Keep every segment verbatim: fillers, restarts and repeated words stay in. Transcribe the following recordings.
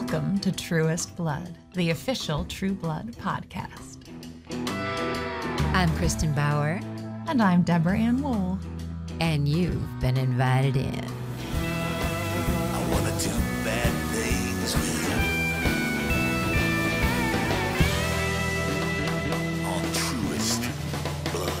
Welcome to Truest Blood, the official True Blood podcast. I'm Kristen Bauer. And I'm Deborah Ann Woll. And you've been invited in. I want to do bad things with you. On Truest Blood.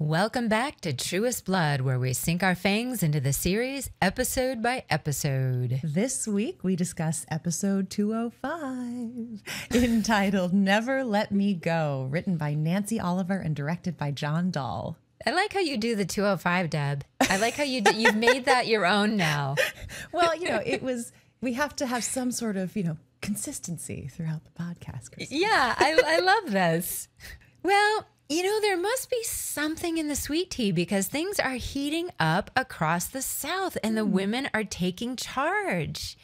Welcome back to Truest Blood, where we sink our fangs into the series episode by episode. This week, we discuss episode two oh five, entitled Never Let Me Go, written by Nancy Oliver and directed by John Dahl. I like how you do the two oh five, Deb. I like how you do, you've made that your own now. Well, you know, it was, we have to have some sort of, you know, consistency throughout the podcast. Kristen. Yeah, I, I love this. Well, you know, there must be something in the sweet tea because things are heating up across the South and mm. the women are taking charge.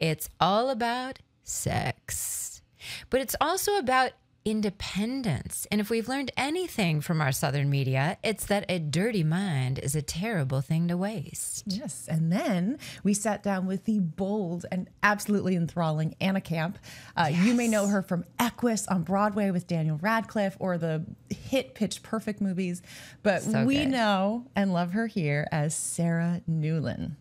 It's all about sex, but it's also about independence. And if we've learned anything from our Southern media, it's that a dirty mind is a terrible thing to waste. Yes. And then we sat down with the bold and absolutely enthralling Anna Camp. Uh, yes. You may know her from Equus on Broadway with Daniel Radcliffe or the hit Pitch Perfect movies, but so we good. know and love her here as Sarah Newlin.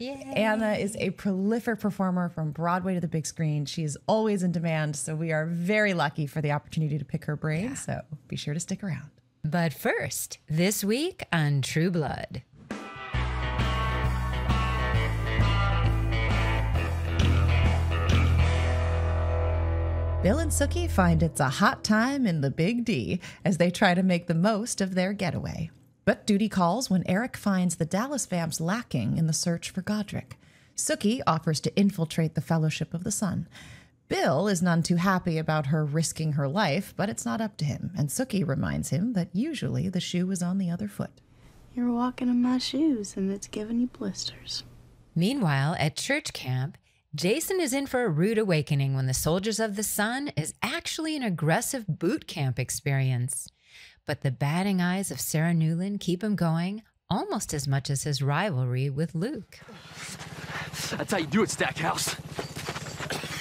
Yay. Anna is a prolific performer from Broadway to the big screen. She is always in demand, so we are very lucky for the opportunity to pick her brain, yeah. so be sure to stick around. But first, this week on True Blood. Bill and Sookie find it's a hot time in the Big D as they try to make the most of their getaway. But duty calls when Eric finds the Dallas vamps lacking in the search for Godric. Sookie offers to infiltrate the Fellowship of the Sun. Bill is none too happy about her risking her life, but it's not up to him. And Sookie reminds him that usually the shoe is on the other foot. You're walking in my shoes and it's giving you blisters. Meanwhile, at church camp, Jason is in for a rude awakening when the Soldiers of the Sun is actually an aggressive boot camp experience. But the batting eyes of Sarah Newlin keep him going almost as much as his rivalry with Luke. That's how you do it, Stackhouse.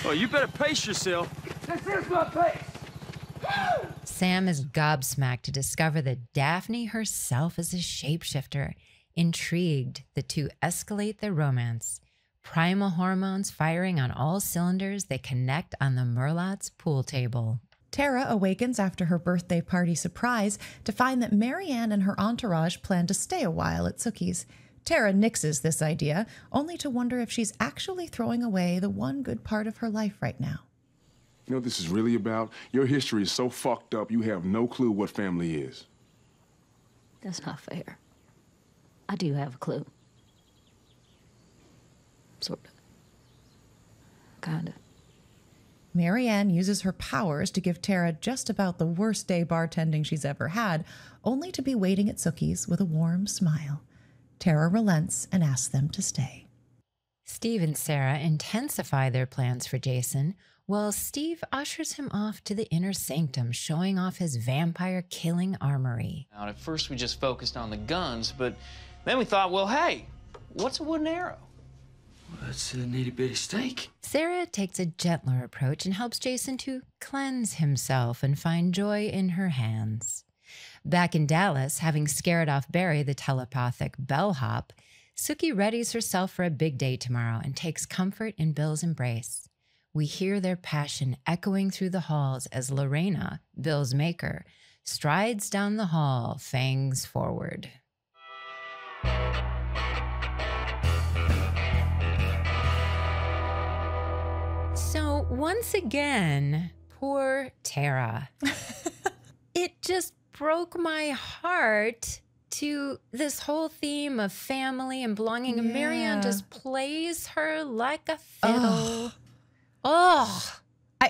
Oh, you better pace yourself. This is my pace. Sam is gobsmacked to discover that Daphne herself is a shapeshifter. Intrigued, the two escalate their romance. Primal hormones firing on all cylinders, they connect on the Merlotte's pool table. Tara awakens after her birthday party surprise to find that Marianne and her entourage plan to stay a while at Sookie's. Tara nixes this idea, only to wonder if she's actually throwing away the one good part of her life right now. You know what this is really about? Your history is so fucked up, you have no clue what family is. That's not fair. I do have a clue. Sort of. Kind of. Marianne uses her powers to give Tara just about the worst day bartending she's ever had, only to be waiting at Sookie's with a warm smile. Tara relents and asks them to stay. Steve and Sarah intensify their plans for Jason, while Steve ushers him off to the inner sanctum, showing off his vampire-killing armory. Now, at first, we just focused on the guns, but then we thought, well, hey, what's a wooden arrow? That's a nitty-bitty steak. Sarah takes a gentler approach and helps Jason to cleanse himself and find joy in her hands. Back in Dallas, having scared off Barry, the telepathic bellhop, Sookie readies herself for a big day tomorrow and takes comfort in Bill's embrace. We hear their passion echoing through the halls as Lorena, Bill's maker, strides down the hall, fangs forward. So once again, poor Tara. It just broke my heart to this whole theme of family and belonging. Yeah. And Marianne just plays her like a fiddle. Oh,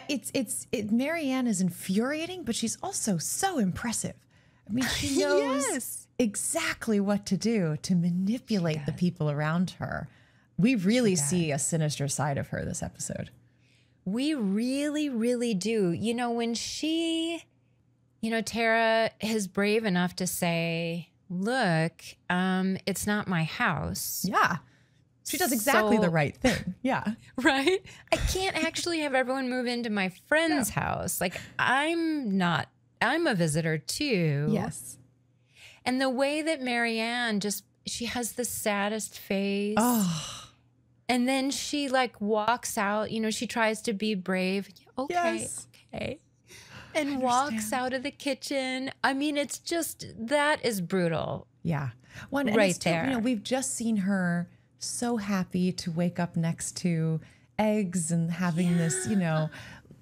it's it's it. Marianne is infuriating, but she's also so impressive. I mean, she knows yes. exactly what to do to manipulate the people around her. We really see a sinister side of her this episode. We really, really do. You know, when she, you know, Tara is brave enough to say, look, um, it's not my house. Yeah. She does exactly so, the right thing. Yeah. Right? I can't actually have everyone move into my friend's no. house. Like, I'm not, I'm a visitor too. Yes. And the way that Marianne just, she has the saddest face. Oh. And then she like walks out, you know, she tries to be brave. Okay, yes. okay. And walks out of the kitchen. I mean, it's just, that is brutal. Yeah. One, right and there. Too, you know, we've just seen her so happy to wake up next to eggs and having yeah. this, you know,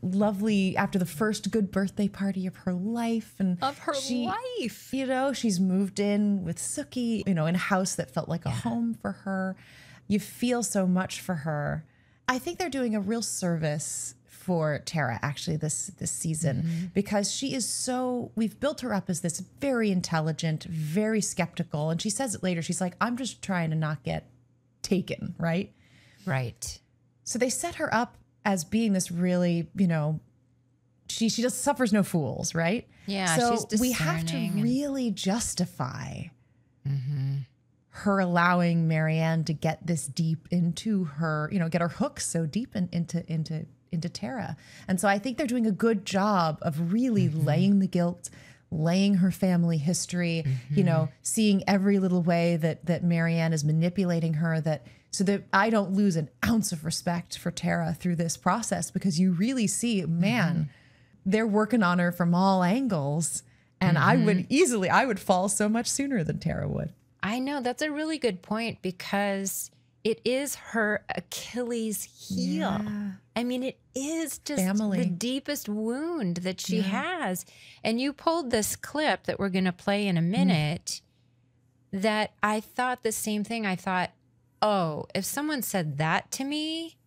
lovely, after the first good birthday party of her life. And of her she, life. You know, she's moved in with Sookie, you know, in a house that felt like a yeah. home for her. You feel so much for her. I think they're doing a real service for Tara actually this this season mm-hmm. because she is so, we've built her up as this very intelligent, very skeptical. And she says it later. She's like, I'm just trying to not get taken, right? Right. So they set her up as being this really, you know, she she just suffers no fools, right? Yeah. So she's we have to really justify mm-hmm. her allowing Marianne to get this deep into her, you know, get her hook so deep in, into into into Tara. And so I think they're doing a good job of really mm-hmm. laying the guilt, laying her family history, mm-hmm. you know, seeing every little way that that Marianne is manipulating her, that so that I don't lose an ounce of respect for Tara through this process, because you really see, man, mm-hmm. they're working on her from all angles. And mm-hmm. I would easily, I would fall so much sooner than Tara would. I know, that's a really good point, because it is her Achilles heel. Yeah. I mean, it is just Family. the deepest wound that she yeah. has. And you pulled this clip that we're going to play in a minute mm. that I thought the same thing. I thought, oh, if someone said that to me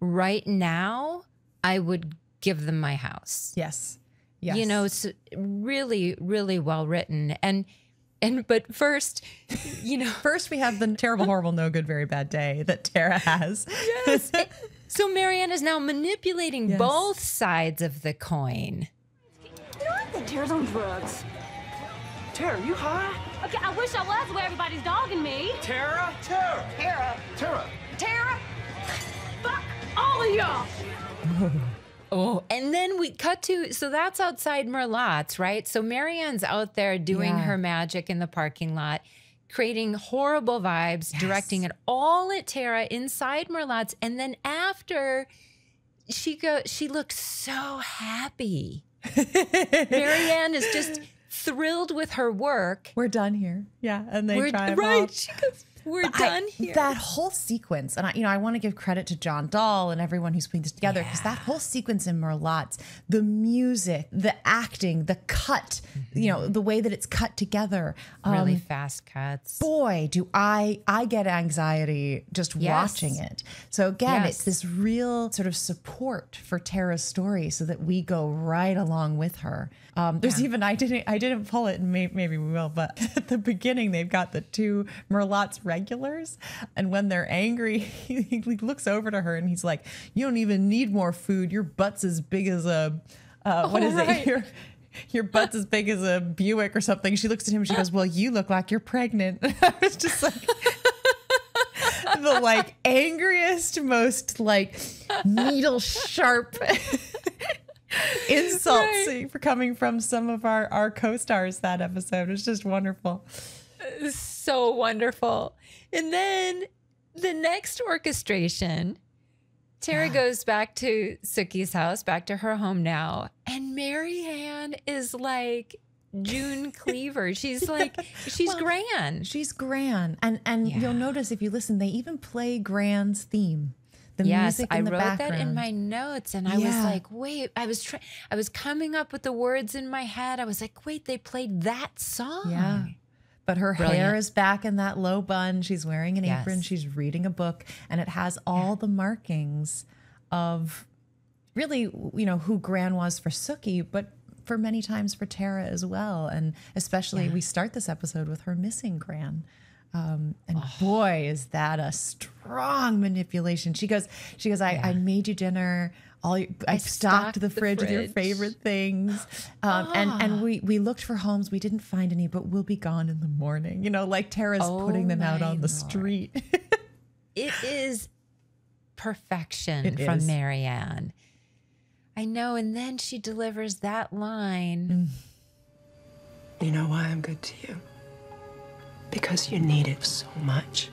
right now, I would give them my house. Yes. Yes. You know, it's really, really well written. And And but first, you know, first we have the terrible, horrible, no good, very bad day that Tara has. Yes. It, so Marianne is now manipulating yes. both sides of the coin. You know, I think Tara's on drugs. Tara, you high? Okay, I wish I was where everybody's dogging me. Tara, Tara, Tara, Tara, Tara. Fuck all of y'all. Oh, and then we cut to, so that's outside Merlotte's, right? So Marianne's out there doing yeah. her magic in the parking lot, creating horrible vibes, yes. directing it all at Tara inside Merlotte's. And then after she go, she looks so happy. Marianne is just thrilled with her work. We're done here. Yeah. And they We're, try them Right. All. She goes, We're but done I, here. That whole sequence, and I, you know, I want to give credit to John Dahl and everyone who's putting this together, because yeah. that whole sequence in Merlotte's, the music, the acting, the cut, mm-hmm. you know, the way that it's cut together, um, really fast cuts. Boy, do I I get anxiety just yes. watching it. So again, yes. it's this real sort of support for Tara's story, so that we go right along with her. Um, there's yeah. even I didn't I didn't pull it, and may, maybe we will, but at the beginning they've got the two Merlotte's regulars, and when they're angry he, he looks over to her and he's like, you don't even need more food, your butt's as big as a uh oh, what is right. it your your butt's as big as a Buick or something. She looks at him and she goes, well, you look like you're pregnant. I was just like the like angriest, most like needle sharp insults right. for coming from some of our our co-stars that episode. It's just wonderful. So wonderful. And then the next orchestration, Tara yeah. goes back to Sookie's house, back to her home now. And Marianne is like June Cleaver. She's like, she's well, Gran. She's Gran. And and yeah. you'll notice if you listen, they even play Gran's theme. The yes, music in I the wrote background. That in my notes, and I yeah. was like, "Wait!" I was trying, I was coming up with the words in my head. I was like, "Wait, they played that song." Yeah. But her Brilliant. hair is back in that low bun. She's wearing an yes. apron. She's reading a book. And it has all yeah. the markings of really, you know, who Gran was for Sookie, but for many times for Tara as well. And especially yeah. we start this episode with her missing Gran. Um, and oh. boy, is that a strong manipulation. She goes, she goes, I, yeah. I made you dinner. All your, I, I stocked, stocked the, fridge the fridge with your favorite things. Um, ah. And, and we, we looked for homes. We didn't find any, but we'll be gone in the morning. You know, like Tara's oh putting them out on the Lord. street. It is perfection it from is. Marianne. I know, and then she delivers that line. Mm. You know why I'm good to you? Because you need it so much.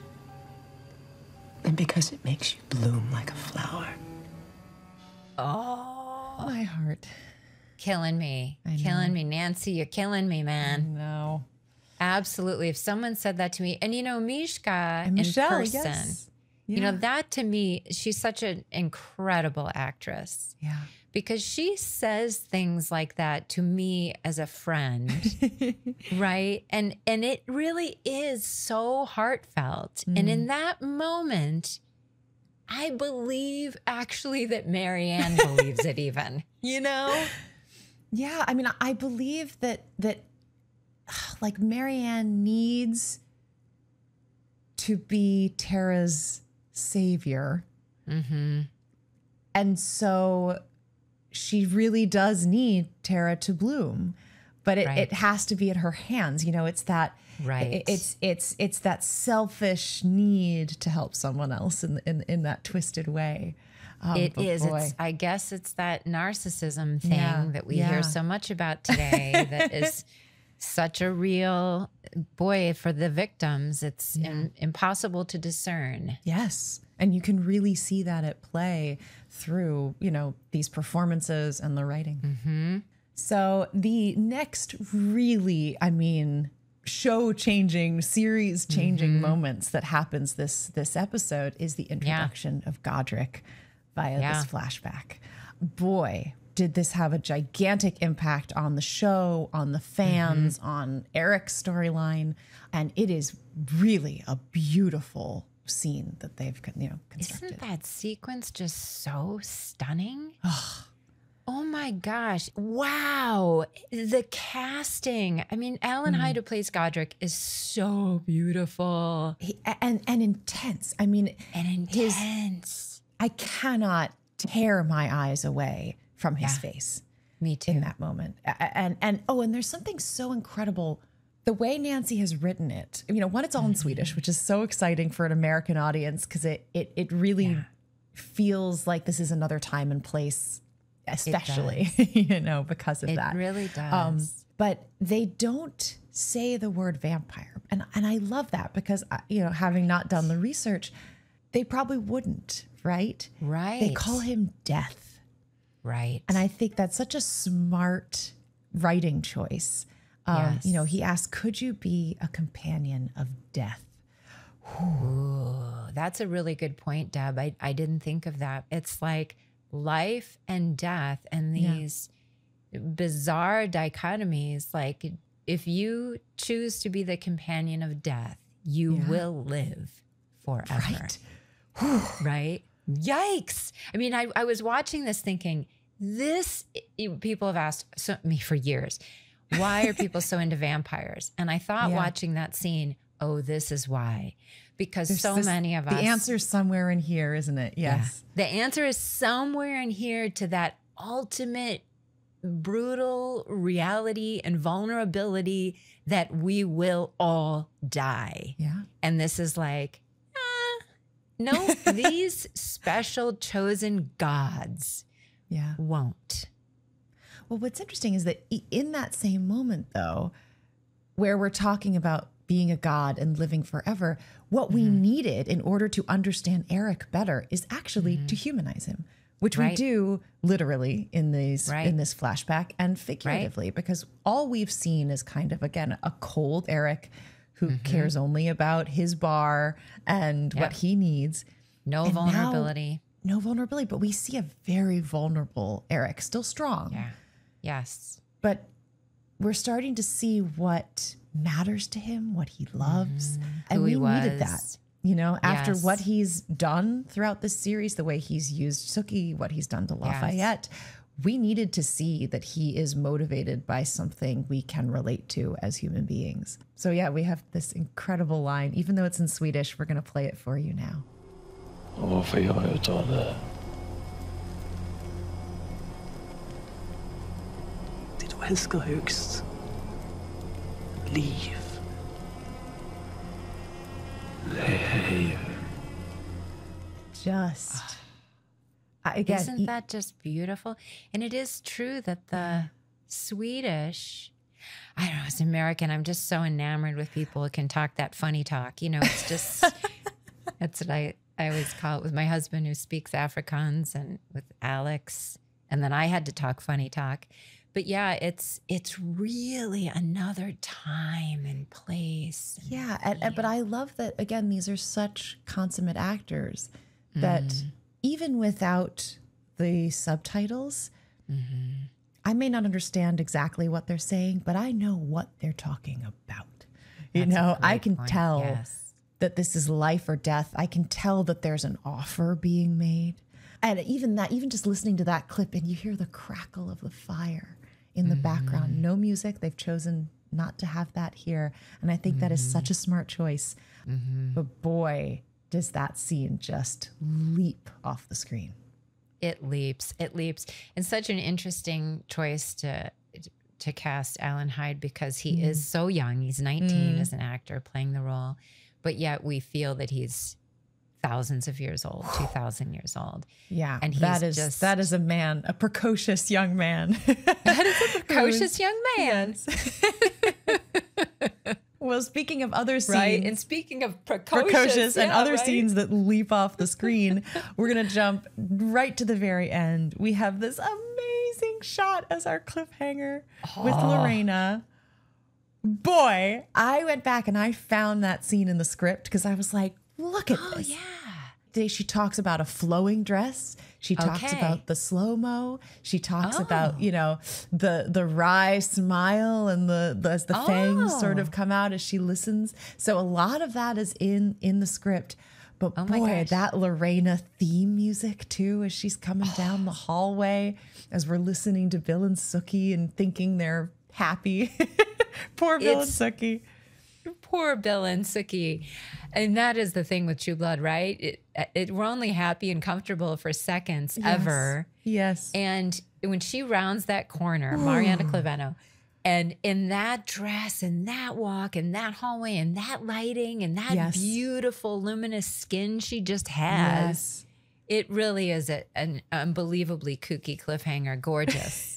And because it makes you bloom like a flower. Oh, my heart. Killing me. I killing know. me. Nancy, you're killing me, man. No. Absolutely. If someone said that to me, and you know, Mishka and in Michelle, person, yes. yeah. you know, that to me, she's such an incredible actress. Yeah. Because she says things like that to me as a friend, right? And and it really is so heartfelt. Mm. And in that moment, I believe actually that Marianne believes it even, you know? Yeah, I mean, I believe that, that like Marianne needs to be Tara's savior. Mm-hmm. And so... she really does need Tara to bloom, but it, right. it has to be at her hands. You know, it's that, right. It, it's, it's, it's that selfish need to help someone else in, in, in that twisted way. Um, it is. It's, I guess it's that narcissism thing yeah. that we yeah. hear so much about today that is such a real boy for the victims. It's yeah. in, impossible to discern. Yes. And you can really see that at play through, you know, these performances and the writing. Mm-hmm. So the next really, I mean, show-changing, series-changing mm-hmm. moments that happens this this episode is the introduction yeah. of Godric via yeah. this flashback. Boy, did this have a gigantic impact on the show, on the fans, mm-hmm. on Eric's storyline. And it is really a beautiful scene that they've, you know, constructed. Isn't that sequence just so stunning? Oh my gosh. Wow. The casting. I mean, Alan mm. Hyde, who plays Godric, is so beautiful. He, and, and intense. I mean, and intense. His, I cannot tear my eyes away from his yeah, face. Me too. In that moment. And, and, oh, and there's something so incredible the way Nancy has written it, you know, one, it's all in Swedish, which is so exciting for an American audience because it it it really yeah. feels like this is another time and place, especially, you know, because of it that. It really does. Um, but they don't say the word vampire. And, and I love that because, you know, having not done the research, they probably wouldn't, right? Right. They call him Death. Right. And I think that's such a smart writing choice. Um, yes. You know, he asked, could you be a companion of death? Ooh, that's a really good point, Deb. I, I didn't think of that. It's like life and death and these yeah. bizarre dichotomies. Like if you choose to be the companion of death, you yeah. will live forever. Right? Right? Yikes. I mean, I, I was watching this thinking, this, people have asked so, me for years, why are people so into vampires? And I thought yeah. watching that scene, oh, this is why. Because There's so this, many of us... The answer's somewhere in here, isn't it? Yes. Yeah. The answer is somewhere in here to that ultimate brutal reality and vulnerability that we will all die. Yeah. And this is like, ah, no, these special chosen gods yeah. won't. Well, what's interesting is that in that same moment, though, where we're talking about being a god and living forever, what mm-hmm. we needed in order to understand Eric better is actually mm-hmm. to humanize him, which right. we do literally in these right. in this flashback and figuratively, right. because all we've seen is kind of, again, a cold Eric who mm-hmm. cares only about his bar and yep. what he needs. No and vulnerability. Now, no vulnerability. But we see a very vulnerable Eric, still strong. Yeah. Yes. But we're starting to see what matters to him, what he loves. Mm, and we needed that, you know, after yes. what he's done throughout this series, the way he's used Sookie, what he's done to Lafayette, yes. we needed to see that he is motivated by something we can relate to as human beings. So yeah, we have this incredible line, even though it's in Swedish, we're going to play it for you now. Varför gör jag utav det? Älskar högst liv. Lev. just, I guess. Isn't e that just beautiful? And it is true that the Swedish, I don't know, as American, I'm just so enamored with people who can talk that funny talk. You know, it's just, that's what I, I always call it with my husband who speaks Afrikaans and with Alex. And then I had to talk funny talk. But yeah, it's it's really another time and place. And yeah, and, and, but I love that, again, these are such consummate actors that mm. even without the subtitles, mm-hmm. I may not understand exactly what they're saying, but I know what they're talking about. You That's know, I can point. tell yes. that this is life or death. I can tell that there's an offer being made. And even that, even just listening to that clip and you hear the crackle of the fire in the mm-hmm. background. No music. They've chosen not to have that here. And I think mm-hmm. that is such a smart choice. Mm-hmm. But boy, does that scene just leap off the screen. It leaps. It leaps. And such an interesting choice to to cast Alan Hyde because he mm. is so young. He's nineteen mm. as an actor playing the role. But yet we feel that he's thousands of years old, two thousand years old. Yeah. And he's that is, just, that is a man, a precocious young man. That is a precocious young man. Well, speaking of other scenes. Right. And speaking of precocious. Precocious yeah, and other right? scenes that leap off the screen, we're going to jump right to the very end. We have this amazing shot as our cliffhanger oh. with Lorena. Boy, I went back and I found that scene in the script because I was like, look at oh, this. Yeah. She talks about a flowing dress. She talks okay. about the slow-mo. She talks oh. about, you know, the the wry smile and the, the as the oh. fangs sort of come out as she listens. So a lot of that is in in the script. But oh boy, that Lorena theme music too, as she's coming oh. down the hallway, as we're listening to Bill and Sookie and thinking they're happy. Poor Bill it's and Sookie. Poor Bill and Sookie. And that is the thing with True Blood, right? It, it, we're only happy and comfortable for seconds yes. ever. Yes. And when she rounds that corner, Marianne Claveno, and in that dress and that walk and that hallway and that lighting and that yes. beautiful luminous skin she just has, yes. it really is a, an unbelievably kooky cliffhanger. Gorgeous.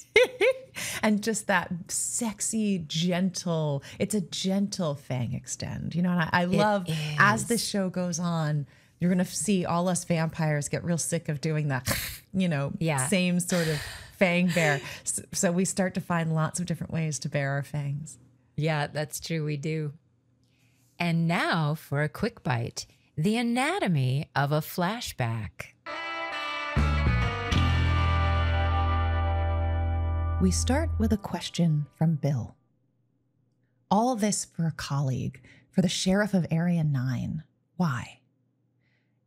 And just that sexy, gentle, it's a gentle fang extend, you know, and I, I love is. as this show goes on, you're going to see all us vampires get real sick of doing that, you know, yeah. same sort of fang bear. So, so we start to find lots of different ways to bear our fangs. Yeah, that's true. We do. And now for a quick bite, the anatomy of a flashback. We start with a question from Bill. All this for a colleague, for the sheriff of Area nine. Why?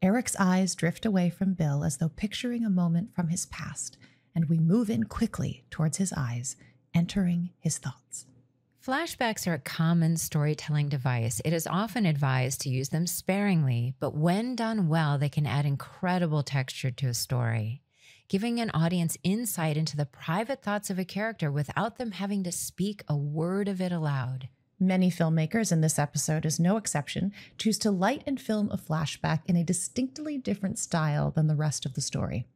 Eric's eyes drift away from Bill as though picturing a moment from his past, and we move in quickly towards his eyes, entering his thoughts. Flashbacks are a common storytelling device. It is often advised to use them sparingly, but when done well, they can add incredible texture to a story, giving an audience insight into the private thoughts of a character without them having to speak a word of it aloud. Many filmmakers, and this episode is no exception, choose to light and film a flashback in a distinctly different style than the rest of the story.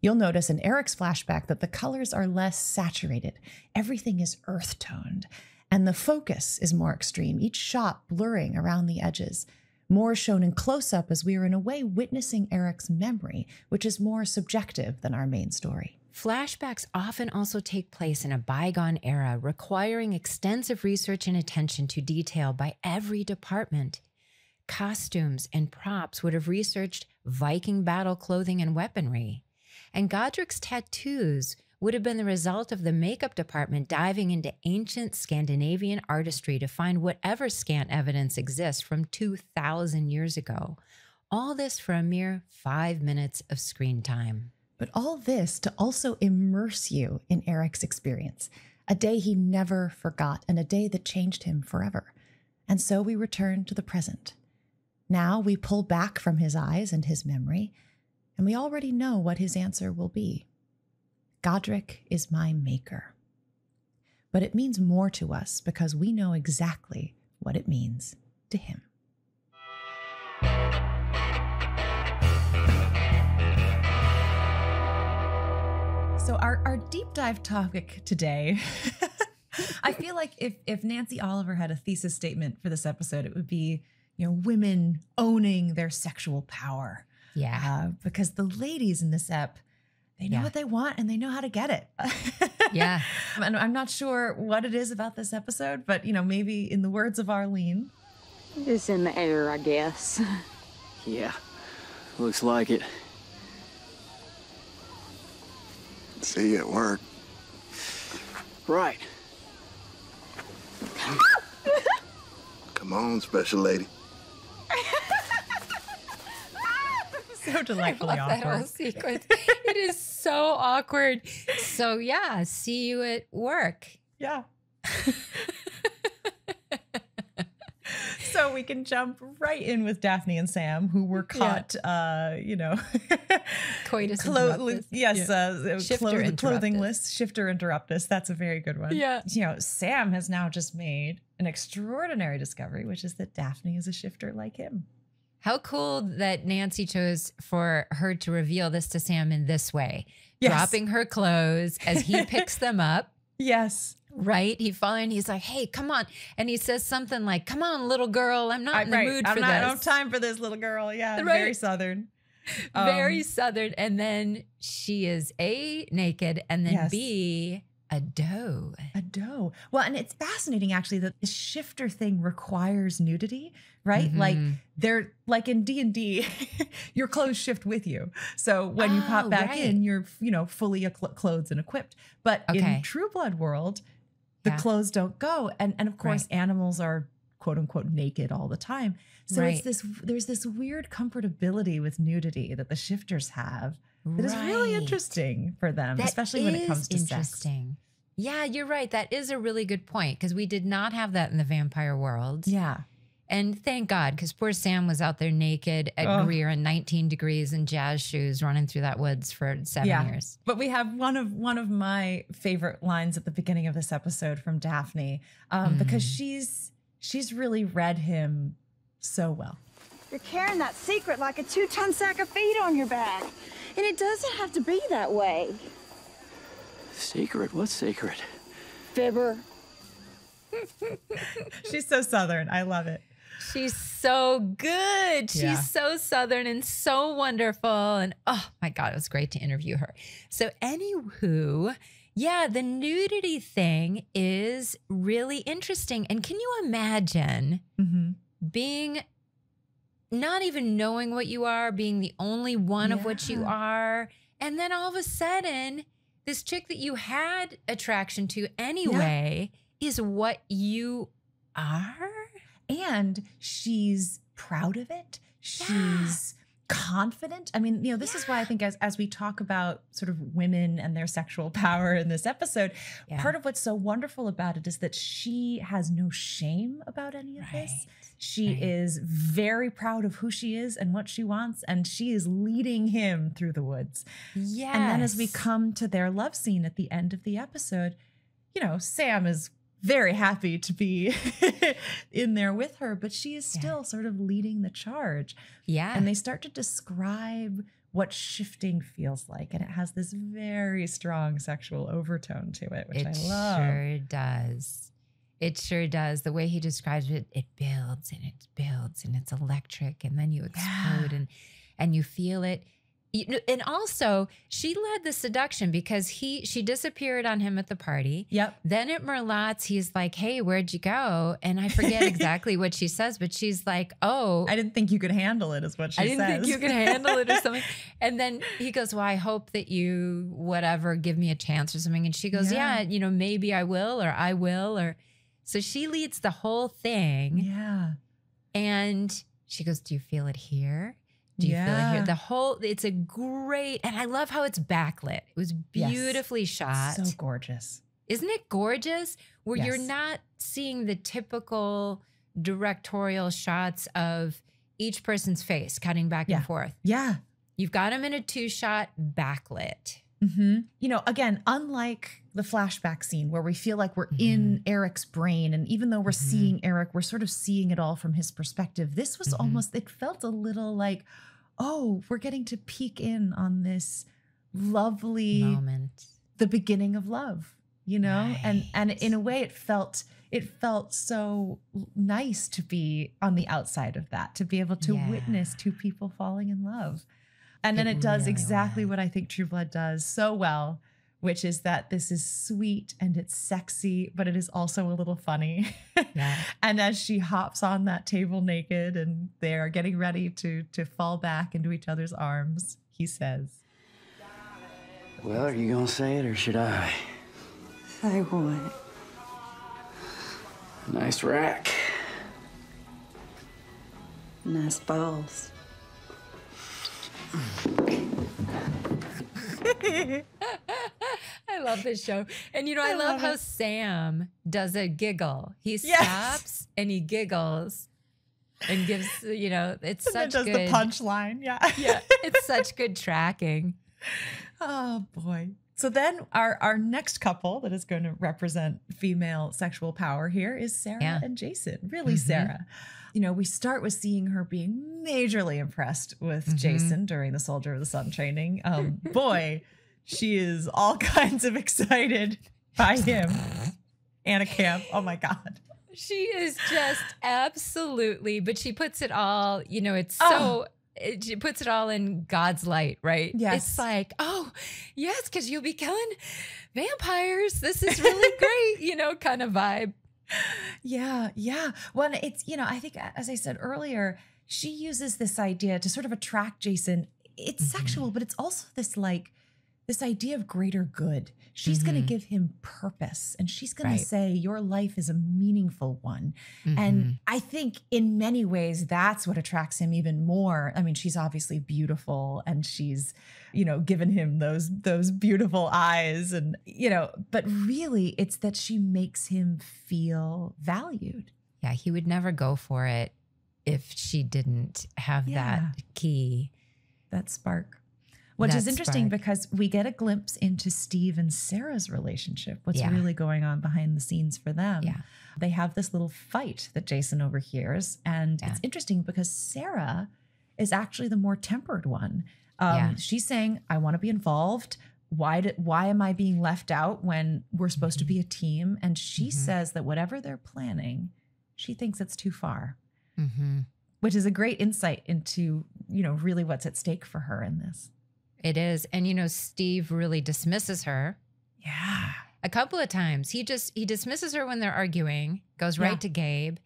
You'll notice in Eric's flashback that the colors are less saturated. Everything is earth-toned, and the focus is more extreme, each shot blurring around the edges. More shown in close-up as we are in a way witnessing Eric's memory, which is more subjective than our main story. Flashbacks often also take place in a bygone era, requiring extensive research and attention to detail by every department. Costumes and props would have researched Viking battle clothing and weaponry, and Godric's tattoos would have been the result of the makeup department diving into ancient Scandinavian artistry to find whatever scant evidence exists from two thousand years ago. All this for a mere five minutes of screen time. But all this to also immerse you in Eric's experience, a day he never forgot and a day that changed him forever. And so we return to the present. Now we pull back from his eyes and his memory, and we already know what his answer will be. Godric is my maker. But it means more to us because we know exactly what it means to him. So our, our deep dive topic today, I feel like if, if Nancy Oliver had a thesis statement for this episode, it would be, you know, women owning their sexual power. Yeah. Uh, because the ladies in this ep, they know yeah. what they want and they know how to get it. Yeah. And I'm not sure what it is about this episode, but, you know, maybe in the words of Arlene. It's in the air, I guess. Yeah, looks like it. See you at work. Right. Come on, special lady. So delightfully awkward. That whole sequence. It is so awkward. So yeah, see you at work. Yeah. So we can jump right in with Daphne and Sam, who were caught, yeah. uh, you know, coitus interruptus. Yes, yeah. uh, shifter clothing-less, shifter interruptus. That's a very good one. Yeah. You know, Sam has now just made an extraordinary discovery, which is that Daphne is a shifter like him. How cool that Nancy chose for her to reveal this to Sam in this way, yes. dropping her clothes as he picks them up. Yes. Right. He falls in. He's like, hey, come on. And he says something like, come on, little girl. I'm not I, in the right. mood I'm for not, this. I don't have time for this, little girl. Yeah. Right. Very Southern. Um, very Southern. And then she is A, naked, and then yes. B, a doe. A doe. Well, and it's fascinating, actually, that the shifter thing requires nudity, right? Mm-hmm. Like they're like in D and D, your clothes shift with you. So when oh, you pop back right. in, you're, you know, fully clothed and equipped. But okay. in True Blood world, the yeah. clothes don't go. And, and of course, right. animals are quote unquote naked all the time. So right. it's this, there's this weird comfortability with nudity that the shifters have. That right. is really interesting for them, that especially when it comes to interesting. Sex. Yeah, you're right. That is a really good point because we did not have that in the vampire world. Yeah. And thank God, because poor Sam was out there naked at oh. Greer in nineteen degrees and jazz shoes running through that woods for seven yeah. years. But we have one of one of my favorite lines at the beginning of this episode from Daphne, um, mm. because she's she's really read him so well. You're carrying that secret like a two-ton sack of feed on your back. And it doesn't have to be that way. Secret? What secret? Fibber. She's so Southern. I love it. She's so good. She's yeah. so Southern and so wonderful. And oh my God, it was great to interview her. So anywho, yeah, the nudity thing is really interesting. And can you imagine mm-hmm. being... not even knowing what you are, being the only one yeah. of what you are. And then all of a sudden, this chick that you had attraction to anyway yeah. is what you are. And she's proud of it. She's yeah. confident. I mean, you know, this yeah. is why I think as, as we talk about sort of women and their sexual power in this episode, yeah. part of what's so wonderful about it is that she has no shame about any of right. this. She right. is very proud of who she is and what she wants, and she is leading him through the woods. Yeah. And then as we come to their love scene at the end of the episode, you know, Sam is very happy to be in there with her, but she is still yeah. sort of leading the charge. Yeah. And they start to describe what shifting feels like, and it has this very strong sexual overtone to it, which it I love. It sure does. It sure does. The way he describes it, it builds and it builds and it's electric, and then you explode yeah. and and you feel it. You know, and also, she led the seduction because he she disappeared on him at the party. Yep. Then at Merlotte's, he's like, "Hey, where'd you go?" And I forget exactly what she says, but she's like, "Oh, I didn't think you could handle it," is what she says. I didn't says. think you could handle it or something. And then he goes, "Well, I hope that you whatever give me a chance or something." And she goes, "Yeah, yeah you know, maybe I will or I will or." So she leads the whole thing. Yeah. And she goes, "Do you feel it here? Do you yeah. feel it here?" The whole, it's a great, and I love how it's backlit. It was beautifully yes. shot. So gorgeous. Isn't it gorgeous? Where yes. you're not seeing the typical directorial shots of each person's face cutting back yeah. and forth. Yeah. You've got them in a two shot backlit. Mm-hmm. You know, again, unlike the flashback scene where we feel like we're mm-hmm. in Eric's brain, and even though we're mm-hmm. seeing Eric, we're sort of seeing it all from his perspective. This was mm-hmm. almost, it felt a little like, oh, we're getting to peek in on this lovely moment. the beginning of love, you know? Right. And and in a way it felt it felt so nice to be on the outside of that, to be able to yeah. witness two people falling in love. And it then it does really exactly well. What I think True Blood does so well, which is that this is sweet and it's sexy, but it is also a little funny. Yeah. And as she hops on that table naked and they're getting ready to, to fall back into each other's arms, he says, "Well, are you gonna say it or should I?" "Say what?" "Nice rack." "Nice balls." I love this show. And, you know, I, I love, love how it. Sam does a giggle. He yes. stops and he giggles and gives, you know, it's and such does good. Does the punchline. Yeah. Yeah. It's such good tracking. Oh, boy. So then our, our next couple that is going to represent female sexual power here is Sarah yeah. and Jason. Really, mm-hmm. Sarah. You know, we start with seeing her being majorly impressed with mm-hmm. Jason during the Soldier of the Sun training. Um, boy, she is all kinds of excited by him. Anna Camp. Oh, my God. She is just absolutely, but she puts it all, you know, it's oh. so... It, she puts it all in God's light, right? Yes. It's like, oh, yes, because you'll be killing vampires. This is really great, you know, kind of vibe. Yeah, yeah. Well, it's, you know, I think, as I said earlier, she uses this idea to sort of attract Jason. It's mm-hmm. sexual, but it's also this, like, this idea of greater good. She's mm-hmm. going to give him purpose, and she's going right. to say, your life is a meaningful one. Mm-hmm. And I think in many ways, that's what attracts him even more. I mean, she's obviously beautiful, and she's, you know, given him those, those beautiful eyes, and, you know, but really it's that she makes him feel valued. Yeah. He would never go for it if she didn't have yeah. that key, that spark. Which That's is interesting spark. Because we get a glimpse into Steve and Sarah's relationship, what's yeah. really going on behind the scenes for them. Yeah. They have this little fight that Jason overhears. And yeah. it's interesting because Sarah is actually the more tempered one. Um, yeah. She's saying, I want to be involved. Why, do, why am I being left out when we're supposed mm-hmm. to be a team? And she mm-hmm. says that whatever they're planning, she thinks it's too far, mm-hmm. which is a great insight into, you know, really what's at stake for her in this. It is. And, you know, Steve really dismisses her. Yeah. A couple of times. He just, he dismisses her when they're arguing, goes right yeah. to Gabe.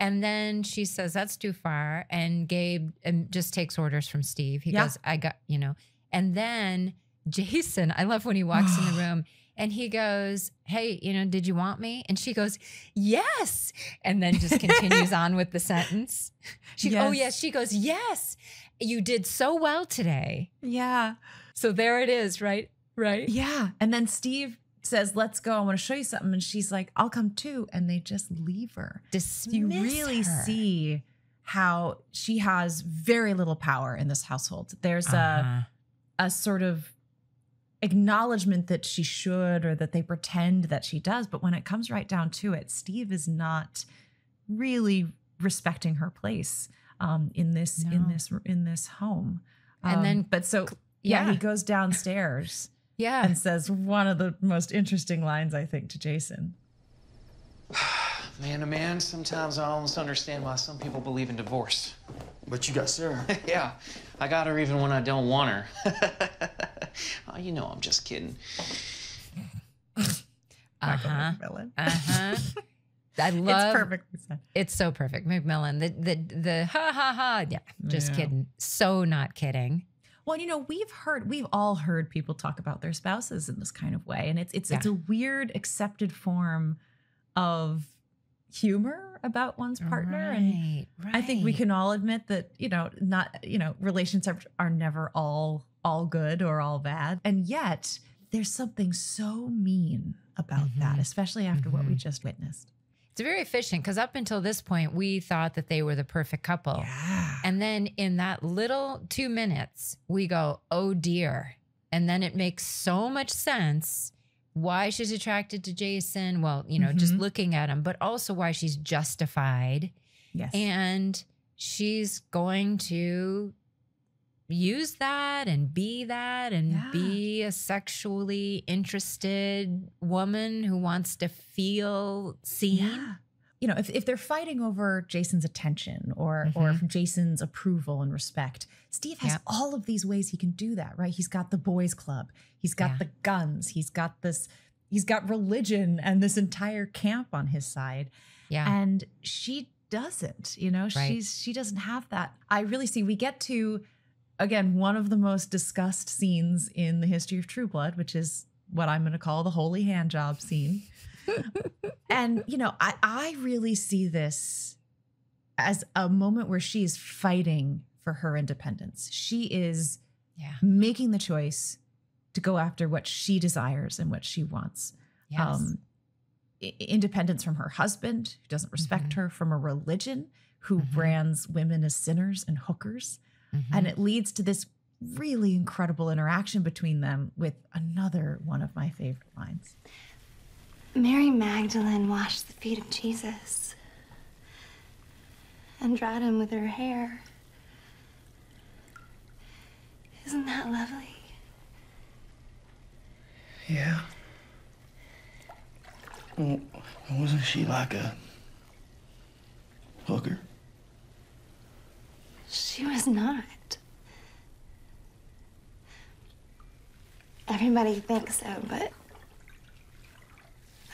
And then she says, that's too far. And Gabe um, just takes orders from Steve. He yeah. goes, I got, you know. And then Jason, I love when he walks in the room and he goes, hey, you know, did you want me? And she goes, yes. And then just continues on with the sentence. She yes. oh, yes. She goes, yes. You did so well today. Yeah. So there it is, right? Right? Yeah. And then Steve says, let's go. I want to show you something. And she's like, I'll come too. And they just leave her. Dismiss you really her. See how she has very little power in this household. There's uh-huh. a, a sort of acknowledgement that she should, or that they pretend that she does. But when it comes right down to it, Steve is not really respecting her place. Um, in this, no. in this, in this home. Um, and then, but so, yeah, yeah, he goes downstairs yeah, and says one of the most interesting lines, I think, to Jason. Man to man, sometimes I almost understand why some people believe in divorce. But you got Sarah. Yeah, I got her even when I don't want her. Oh, you know, I'm just kidding. Michael McMillan. Uh-huh. I love it's perfectly said. It's so perfect. McMillan, the, the, the ha, ha, ha. Yeah, just yeah. kidding. So not kidding. Well, you know, we've heard, we've all heard people talk about their spouses in this kind of way. And it's, it's, yeah. it's a weird accepted form of humor about one's partner. Right, and right. I think we can all admit that, you know, not, you know, relationships are never all, all good or all bad. And yet there's something so mean about mm-hmm. that, especially after mm-hmm. what we just witnessed. It's very efficient because up until this point, we thought that they were the perfect couple. Yeah. And then in that little two minutes, we go, oh, dear. And then it makes so much sense why she's attracted to Jason. Well, you know, mm-hmm. just looking at him, but also why she's justified. Yes. And she's going to use that and be that and yeah. be a sexually interested woman who wants to feel seen. Yeah. You know, if, if they're fighting over Jason's attention or mm-hmm. or Jason's approval and respect, Steve has yeah. all of these ways he can do that, right? He's got the boys club. He's got yeah. the guns. He's got this, he's got religion and this entire camp on his side. Yeah. And she doesn't, you know, right. she's she doesn't have that. I really see we get to, again, one of the most discussed scenes in the history of True Blood, which is what I'm going to call the holy handjob scene. And, you know, I, I really see this as a moment where she is fighting for her independence. She is yeah. making the choice to go after what she desires and what she wants. Yes. Um, independence from her husband, who doesn't respect mm-hmm. her, from a religion, who mm-hmm. brands women as sinners and hookers. Mm-hmm. And it leads to this really incredible interaction between them with another one of my favorite lines. Mary Magdalene washed the feet of Jesus and dried him with her hair. Isn't that lovely? Yeah. Well, wasn't she like a hooker? She was not. Everybody thinks so, but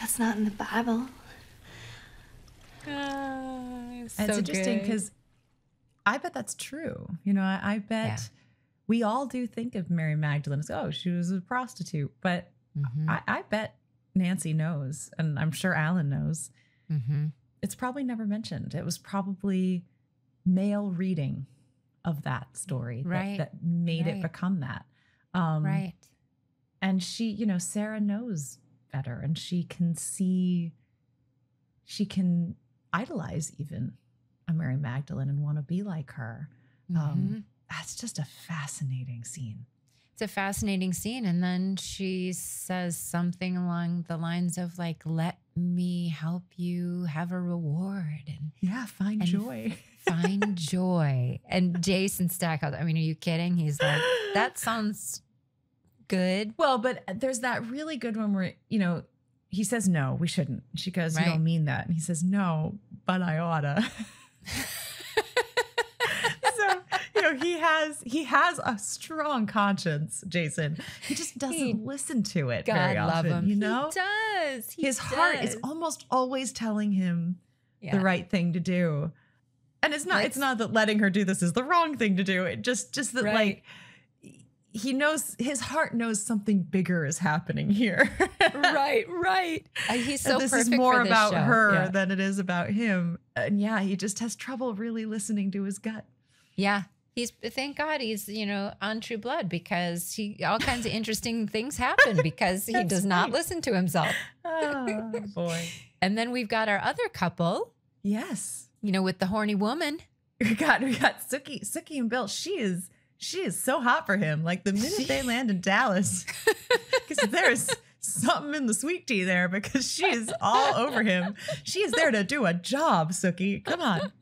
that's not in the Bible. Oh, it's, so it's interesting because I bet that's true. You know, I, I bet yeah. we all do think of Mary Magdalene as, oh, she was a prostitute. But mm-hmm. I, I bet Nancy knows, and I'm sure Alan knows. Mm-hmm. It's probably never mentioned. It was probably male reading of that story right. that, that made right. it become that. Um, right. And she, you know, Sarah knows better, and she can see, she can idolize even a Mary Magdalene and want to be like her. Mm-hmm. Um, that's just a fascinating scene. It's a fascinating scene. And then she says something along the lines of like, let me help you have a reward. And, yeah, find and joy. Find joy. And Jason Stackhouse, I mean, are you kidding? He's like, that sounds good. Well, but there's that really good one where, you know, he says, no, we shouldn't. She goes, right. you don't mean that. And he says, no, but I oughta. So, you know, he has, he has a strong conscience, Jason. He just doesn't he, listen to it God very often, love him. You know? He does. He His does. heart is almost always telling him yeah. the right thing to do. And it's not, right. it's not that letting her do this is the wrong thing to do. It just, just that right. like, he knows, his heart knows something bigger is happening here. Right, right. And he's so and this perfect is more for this about show. her yeah. than it is about him. And yeah, he just has trouble really listening to his gut. Yeah. He's, thank God he's, you know, on True Blood, because he, all kinds of interesting things happen because he does not sweet. listen to himself. Oh, boy. And then we've got our other couple. Yes. You know, with the horny woman. We got, we got Sookie, Sookie and Bill. She is, She is so hot for him. Like the minute they land in Dallas, because there's something in the sweet tea there, because she is all over him. She is there to do a job, Sookie. Come on.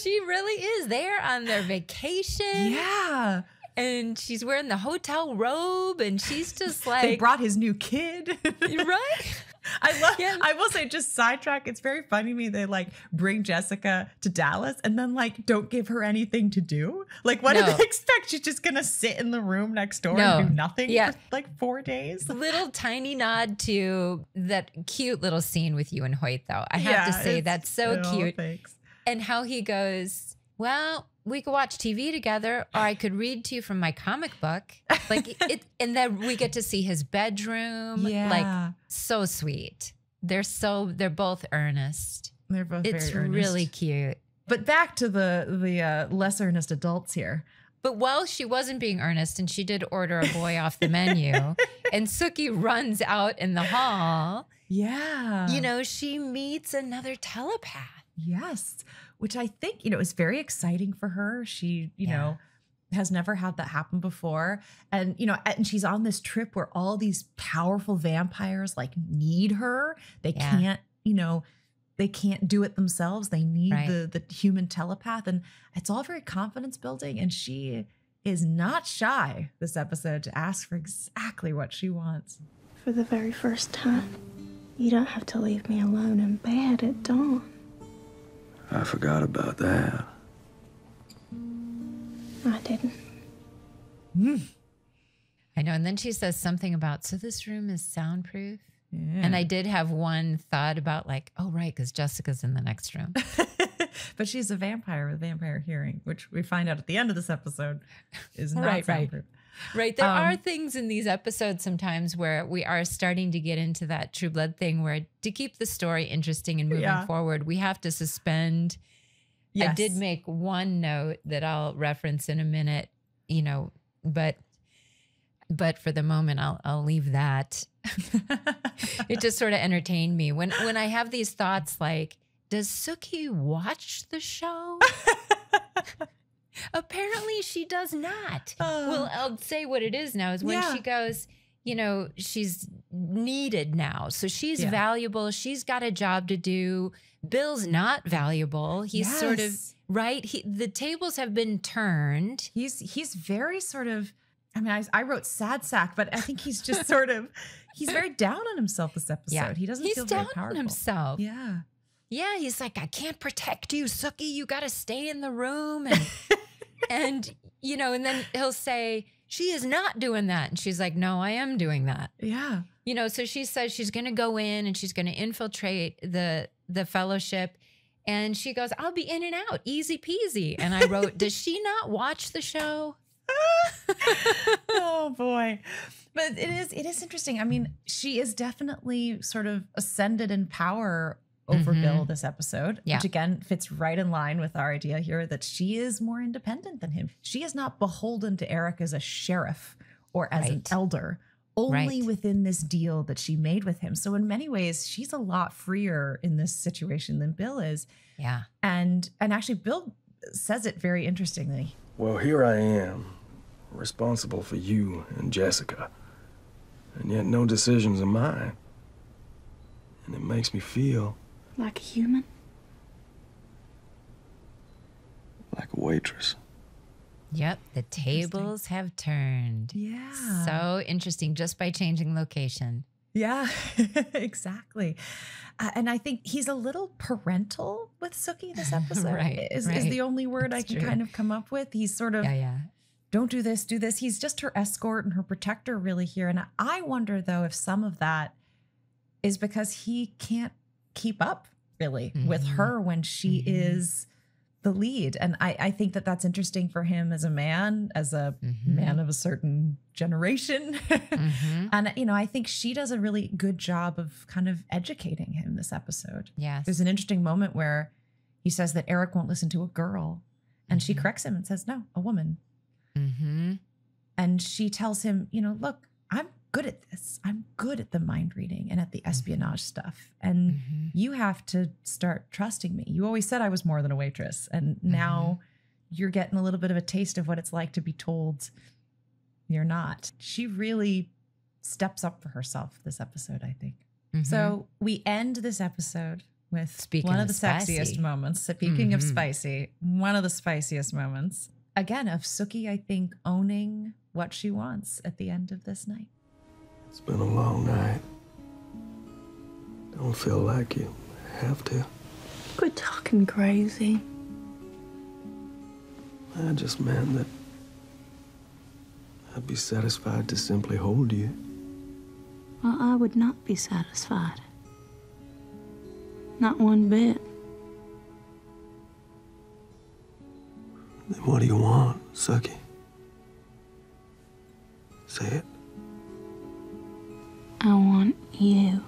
She really is. They are on their vacation. Yeah. And she's wearing the hotel robe, and she's just like. They brought his new kid. Right? I love, yeah. I will say, just sidetrack, it's very funny to me. They like bring Jessica to Dallas and then like don't give her anything to do. Like, what no. do they expect? She's just going to sit in the room next door no. and do nothing yeah. for like four days. Little tiny nod to that cute little scene with you and Hoyt, though. I have yeah, to say, that's so no, cute. Thanks. And how he goes, well, we could watch T V together, or I could read to you from my comic book. Like it, and then we get to see his bedroom. Yeah. Like so sweet. They're so, they're both earnest. They're both it's very earnest. It's really cute. But back to the, the uh, less earnest adults here. But while she wasn't being earnest, and she did order a boy off the menu, and Sookie runs out in the hall. Yeah. You know, she meets another telepath. Yes, which I think, you know, is very exciting for her. She, you yeah. know, has never had that happen before. And, you know, and she's on this trip where all these powerful vampires like need her. They yeah. can't, you know, they can't do it themselves. They need right. the the human telepath. And it's all very confidence building. And she is not shy this episode to ask for exactly what she wants. For the very first time, you don't have to leave me alone in bed at dawn. I forgot about that. I didn't. Mm. I know. And then she says something about, so this room is soundproof. Yeah. And I did have one thought about like, oh, right, because Jessica's in the next room. But she's a vampire with vampire hearing, which we find out at the end of this episode is not right, soundproof. Right, right. There um, are things in these episodes sometimes where we are starting to get into that True Blood thing where to keep the story interesting and moving yeah. forward, we have to suspend. Yes. I did make one note that I'll reference in a minute, you know, but... But for the moment, I'll, I'll leave that. It just sort of entertained me. When when I have these thoughts like, does Sookie watch the show? Apparently she does not. Oh. Well, I'll say what it is now is when yeah. she goes, you know, she's needed now. So she's yeah. valuable. She's got a job to do. Bill's not valuable. He's yes. sort of, right? He, the tables have been turned. He's, he's very sort of, I mean, I, I wrote sad sack, but I think he's just sort of, he's very down on himself this episode. Yeah. He doesn't he's feel very powerful. He's down on himself. Yeah. Yeah. He's like, I can't protect you, Sookie. You got to stay in the room. And, and, you know, and then he'll say, she is not doing that. And she's like, no, I am doing that. Yeah. You know, so she says she's going to go in and she's going to infiltrate the the fellowship. And she goes, I'll be in and out. Easy peasy. And I wrote, does she not watch the show? Oh boy. But it is it is interesting. I mean, she is definitely sort of ascended in power over mm-hmm. Bill this episode, yeah. which again fits right in line with our idea here that she is more independent than him. She is not beholden to Eric as a sheriff or as right. an elder, only right. within this deal that she made with him. So in many ways, she's a lot freer in this situation than Bill is. Yeah. And and actually Bill says it very interestingly. Well, here I am, responsible for you and Jessica, and yet no decisions are mine. And it makes me feel... Like a human? Like a waitress. Yep, the tables have turned. Yeah. So interesting, just by changing location. Yeah, exactly. Uh, and I think he's a little parental with Sookie this episode right, is, right. is the only word That's I can true. kind of come up with. He's sort of, yeah, yeah. don't do this, do this. He's just her escort and her protector really here. And I wonder, though, if some of that is because he can't keep up really mm-hmm. with her when she mm-hmm. is the lead. And I, I think that that's interesting for him as a man, as a mm-hmm. man of a certain generation. Mm-hmm. And, you know, I think she does a really good job of kind of educating him this episode. Yes. There's an interesting moment where he says that Eric won't listen to a girl and mm-hmm. she corrects him and says, no, a woman. Mm-hmm. And she tells him, you know, look, I'm good at this. I'm good at the mind reading and at the espionage stuff. And mm-hmm. you have to start trusting me. You always said I was more than a waitress. And now mm-hmm. you're getting a little bit of a taste of what it's like to be told you're not. She really steps up for herself this episode, I think. Mm-hmm. So we end this episode with speaking one of, of the spicy. sexiest moments. Speaking mm-hmm. of spicy, one of the spiciest moments. Again, of Sookie, I think, owning what she wants at the end of this night. It's been a long night. Don't feel like you have to. Quit talking crazy. I just meant that I'd be satisfied to simply hold you. Well, I would not be satisfied. Not one bit. Then what do you want, Sookie? Say it. I want you.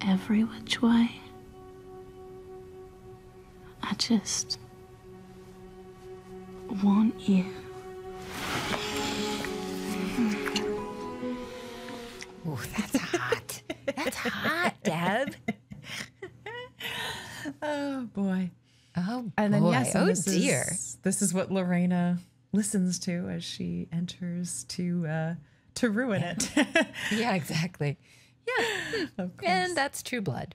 Every which way. I just want you. Oh, that's hot. That's hot, Deb. Oh, boy. Oh, and then boy. yes, and oh this dear. Is, this is what Lorena listens to as she enters to uh, to ruin yeah. it. Yeah, exactly. Yeah, of course. And that's True Blood.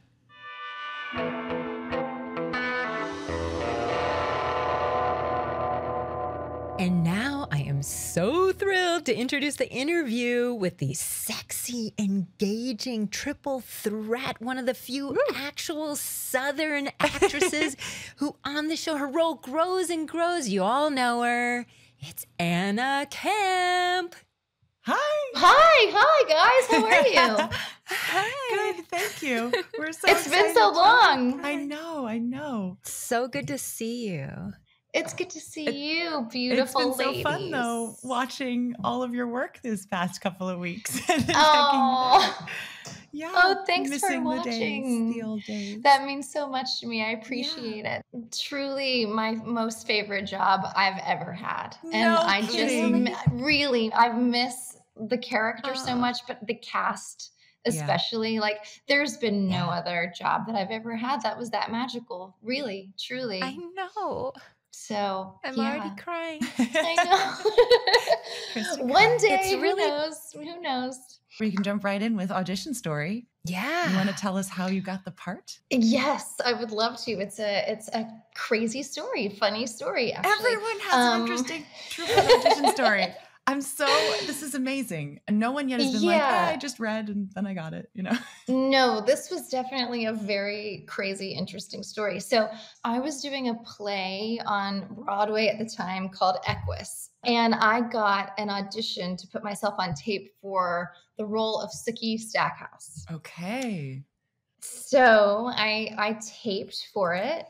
And now I am so thrilled to introduce the interview with the sexy, engaging triple threat, one of the few Ooh. actual Southern actresses who on the show, her role grows and grows. You all know her. It's Anna Camp. Hi. Hi. Hi, guys. How are you? Hi. Good. Thank you. We're so It's been so long. I know. I know. So good to see you. It's good to see it, you, beautiful ladies. It's been ladies. so fun, though, watching all of your work this past couple of weeks. Oh. Yeah. Oh, thanks for watching. The days, the old days. That means so much to me. I appreciate yeah. it. Truly my most favorite job I've ever had. No and I kidding. just really, I miss the character oh. so much, but the cast especially. Yeah. Like, there's been no yeah. other job that I've ever had that was that magical. Really, truly. I know. So I'm yeah. already crying. I know. One day, it's really, who knows? Who knows? We can jump right in with audition story. Yeah. You want to tell us how you got the part? Yes, I would love to. It's a it's a crazy story, funny story. Actually, everyone has um, an interesting True Blood audition story. I'm so, this is amazing. No one yet has been yeah. like, oh, I just read and then I got it, you know? No, this was definitely a very crazy, interesting story. So I was doing a play on Broadway at the time called Equus. And I got an audition to put myself on tape for the role of Sookie Stackhouse. Okay. So I, I taped for it.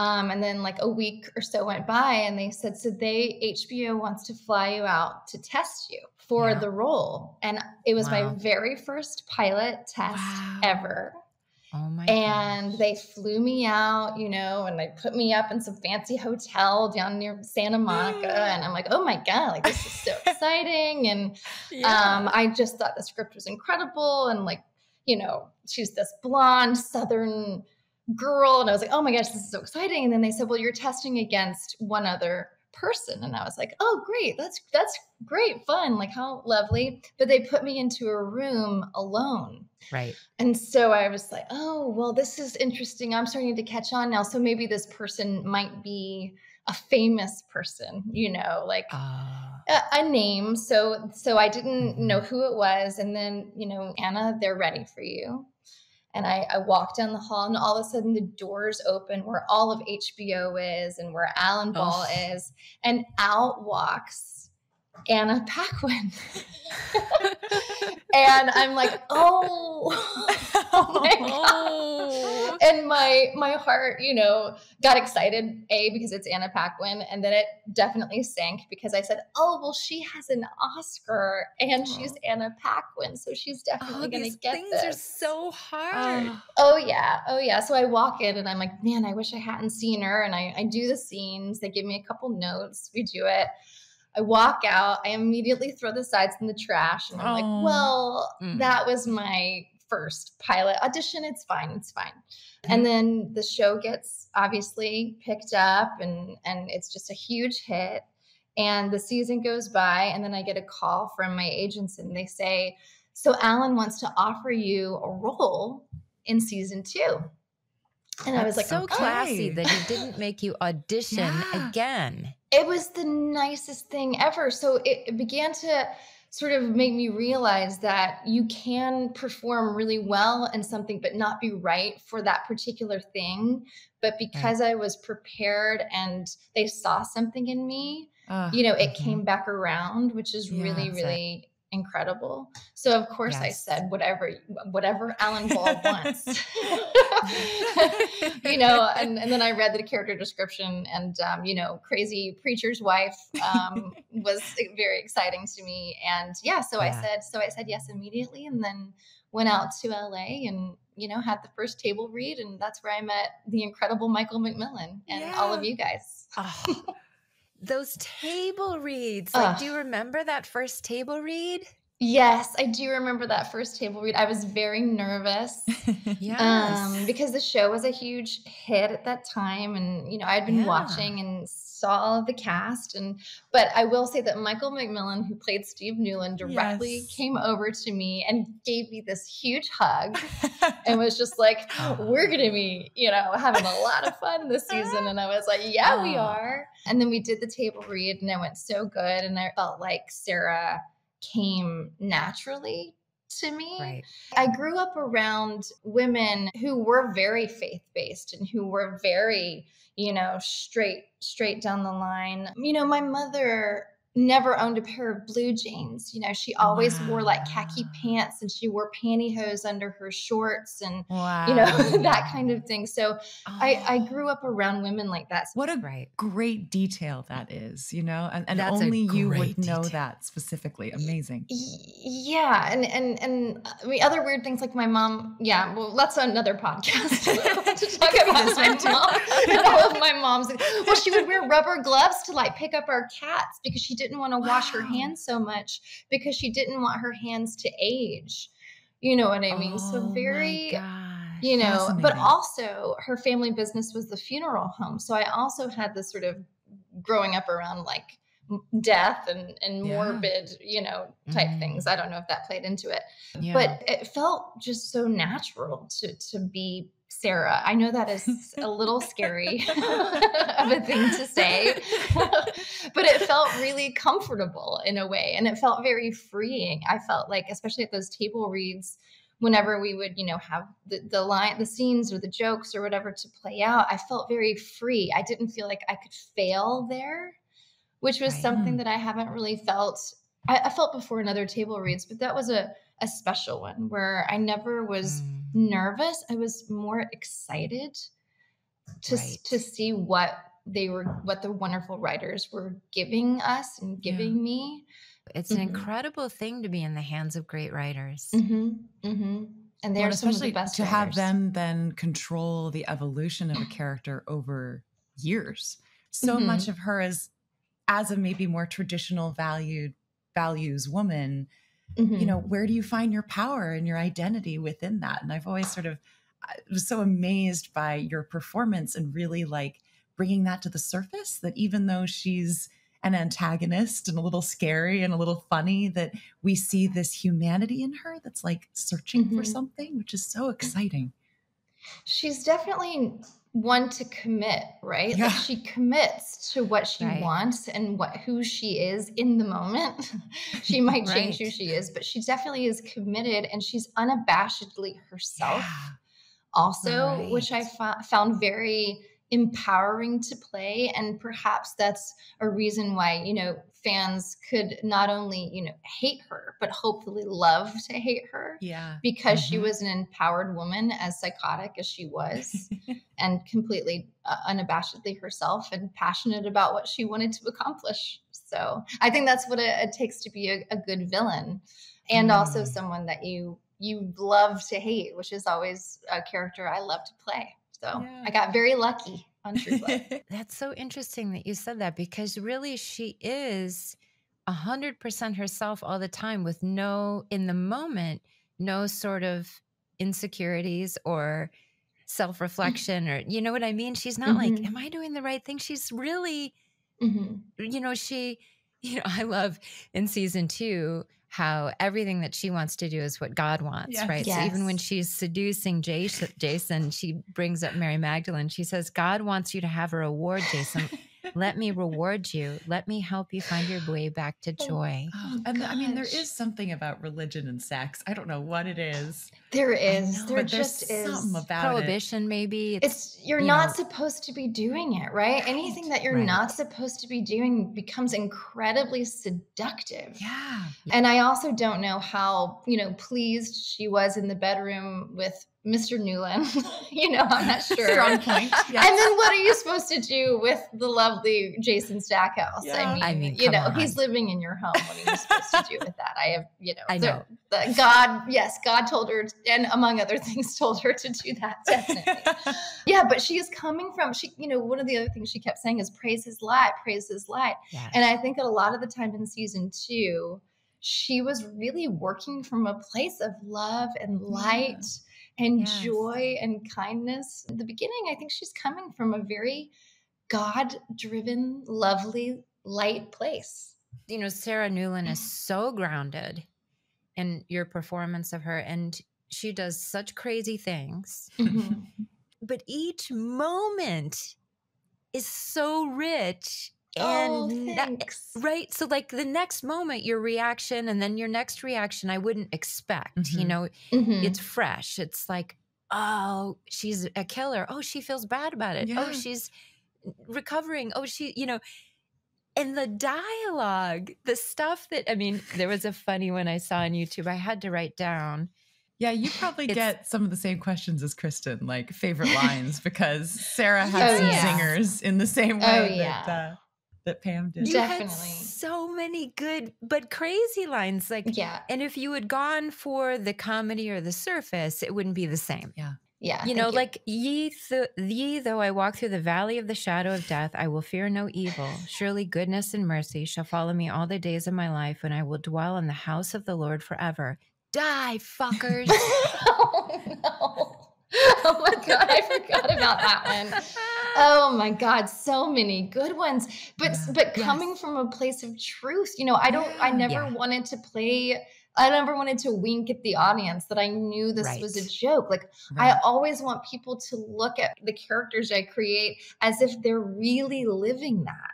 Um, and then like a week or so went by and they said, so they, H B O wants to fly you out to test you for yeah. the role. And it was wow. my very first pilot test wow. ever. Oh my And gosh. They flew me out, you know, and they put me up in some fancy hotel down near Santa Monica. And I'm like, oh my God, like this is so exciting. And yeah. um, I just thought the script was incredible. And like, you know, she's this blonde Southern girl. And I was like, oh my gosh, this is so exciting. And then they said, well, you're testing against one other person. And I was like, oh, great. That's, that's great fun. Like how lovely. But they put me into a room alone. Right. And so I was like, oh, well, this is interesting. I'm starting to catch on now. So maybe this person might be a famous person, you know, like uh. a, a name. So, so I didn't mm-hmm. know who it was. And then, you know, Anna, they're ready for you. And I, I walked down the hall and all of a sudden the doors open where all of H B O is and where Alan Ball oh. is. And out walks Anna Paquin. And I'm like, oh, oh my God. And my, my heart, you know, got excited, A, because it's Anna Paquin. And then it definitely sank because I said, oh, well, she has an Oscar and oh. she's Anna Paquin. So she's definitely oh, going to get this. These things are so hard. Oh. oh, yeah. Oh, yeah. So I walk in and I'm like, man, I wish I hadn't seen her. And I, I do the scenes. They give me a couple notes. We do it. I walk out, I immediately throw the sides in the trash. And I'm oh. like, well, mm. that was my first pilot audition. It's fine. It's fine. Mm. And then the show gets obviously picked up and, and it's just a huge hit. And the season goes by. And then I get a call from my agents and they say, so Alan wants to offer you a role in season two. And That's I was like, so okay. classy that he didn't make you audition yeah. again. It was the nicest thing ever. So it, it began to sort of make me realize that you can perform really well in something, but not be right for that particular thing. But because right. I was prepared and they saw something in me, uh, you know, it mm-hmm. came back around, which is yeah, really, really it. incredible. So of course yes. I said, whatever, whatever Alan Ball wants, you know, and, and then I read the character description and, um, you know, crazy preacher's wife, um, was very exciting to me. And yeah, so yeah. I said, so I said yes immediately and then went out to L A and, you know, had the first table read and that's where I met the incredible Michael McMillan and yeah. all of you guys. Oh. Those table reads, like, Ugh. do you remember that first table read? Yes, I do remember that first table read. I was very nervous yes. um, because the show was a huge hit at that time. And, you know, I'd been yeah. watching and saw all of the cast. And but I will say that Michael McMillan, who played Steve Newlin, directly yes. came over to me and gave me this huge hug and was just like, we're going to be, you know, having a lot of fun this season. And I was like, yeah, Aww. we are. And then we did the table read and it went so good. And I felt like Sarah came naturally to me. Right. I grew up around women who were very faith-based and who were very, you know, straight, straight down the line. You know, my mother never owned a pair of blue jeans. You know, she always wow. wore like khaki pants and she wore pantyhose under her shorts and, wow. you know, that kind of thing. So oh. I, I grew up around women like that. What a great, great detail that is, you know, and, and only you would detail. know that specifically. Amazing. Yeah. And, and, and I mean, other weird things like my mom. Yeah. Well, that's another podcast to talk about my mom and all of my mom's. Well, she would wear rubber gloves to like pick up our cats because she didn't didn't want to wash wow. her hands so much because she didn't want her hands to age. You know what I mean? Oh, so very, you know, but also her family business was the funeral home. So I also had this sort of growing up around like death and, and yeah. morbid, you know, type mm-hmm. things. I don't know if that played into it, yeah. but it felt just so natural to, to be Sarah. I know that is a little scary of a thing to say, but it felt really comfortable in a way. And it felt very freeing. I felt like, especially at those table reads, whenever we would, you know, have the, the line, the scenes or the jokes or whatever to play out, I felt very free. I didn't feel like I could fail there, which was something that I haven't really felt. I, I felt before in other table reads, but that was a, a special one where I never was mm. nervous. I was more excited to right. to see what they were, what the wonderful writers were giving us and giving yeah. me. It's mm-hmm. an incredible thing to be in the hands of great writers. Mm-hmm. Mm-hmm. And they're well, some of the best to writers. Have them then control the evolution of a character over years. So mm-hmm. much of her is as a maybe more traditional valued values woman. Mm-hmm. You know, where do you find your power and your identity within that? And I've always sort of I was so amazed by your performance and really like bringing that to the surface, that even though she's an antagonist and a little scary and a little funny, that we see this humanity in her that's like searching mm-hmm. for something, which is so exciting. She's definitely one to commit, right? Yeah. Like she commits to what she right. wants and what who she is in the moment. She might right. change who she is, but she definitely is committed and she's unabashedly herself yeah. also, right. which I found very empowering to play. And perhaps that's a reason why, you know, fans could not only, you know, hate her, but hopefully love to hate her. Yeah. Because mm-hmm. she was an empowered woman, as psychotic as she was, and completely uh, unabashedly herself and passionate about what she wanted to accomplish. So I think that's what it, it takes to be a, a good villain, and mm. also someone that you, you love to hate, which is always a character I love to play. So yeah. I got very lucky on True Blood. That's so interesting that you said that, because really she is one hundred percent herself all the time with no, in the moment, no sort of insecurities or self-reflection or, you know what I mean? She's not mm-hmm. like, am I doing the right thing? She's really, mm-hmm. you know, she, you know, I love in season two how everything that she wants to do is what God wants, yes. right? Yes. So even when she's seducing Jason, she brings up Mary Magdalene. She says, God wants you to have a reward, Jason. Let me reward you. Let me help you find your way back to joy. Oh, oh, and I mean, there is something about religion and sex. I don't know what it is. There is. Know, there just is. Something about prohibition, it. maybe. It's, it's You're you not know. supposed to be doing it, right? right. Anything that you're right. not supposed to be doing becomes incredibly seductive. Yeah. And I also don't know how, you know, pleased she was in the bedroom with Mister Newlin. You know, I'm not sure. Strong point. Yes. And then what are you supposed to do with the lovely Jason Stackhouse? Yeah. I mean, I mean you know, on. he's living in your home. What are you supposed to do with that? I have, you know, I know. The, the God, yes, God told her, and among other things, told her to do that. Definitely. Yeah, but she is coming from, she, you know, one of the other things she kept saying is praise his light, praise his light. Yes. And I think a lot of the time in season two, she was really working from a place of love and light. Yeah. And yes. joy and kindness. At the beginning, I think she's coming from a very God-driven, lovely, light place. You know, Sarah Newlin is so grounded in your performance of her, and she does such crazy things. Mm-hmm. But each moment is so rich. And oh, thanks. That, right. So like the next moment, your reaction, and then your next reaction, I wouldn't expect, mm-hmm. you know, mm-hmm. it's fresh. It's like, oh, she's a killer. Oh, she feels bad about it. Yeah. Oh, she's recovering. Oh, she, you know, and the dialogue, the stuff that, I mean, there was a funny one I saw on YouTube. I had to write down. Yeah, you probably it's, get some of the same questions as Kristen, like favorite lines, because Sarah had oh, some yeah. singers in the same way oh, yeah. that, uh, that Pam did. You Definitely. Had so many good but crazy lines. Like, yeah. And if you had gone for the comedy or the surface, it wouldn't be the same. Yeah. Yeah. You know, you. like, ye, th ye, though I walk through the valley of the shadow of death, I will fear no evil. Surely goodness and mercy shall follow me all the days of my life, and I will dwell in the house of the Lord forever. Die, fuckers. Oh, no. Oh, my God. I forgot about that one. Oh, my God. So many good ones. But yeah. but coming yes. from a place of truth, you know, I don't I never yeah. wanted to play. I never wanted to wink at the audience that I knew this right. was a joke. Like right. I always want people to look at the characters I create as if they're really living that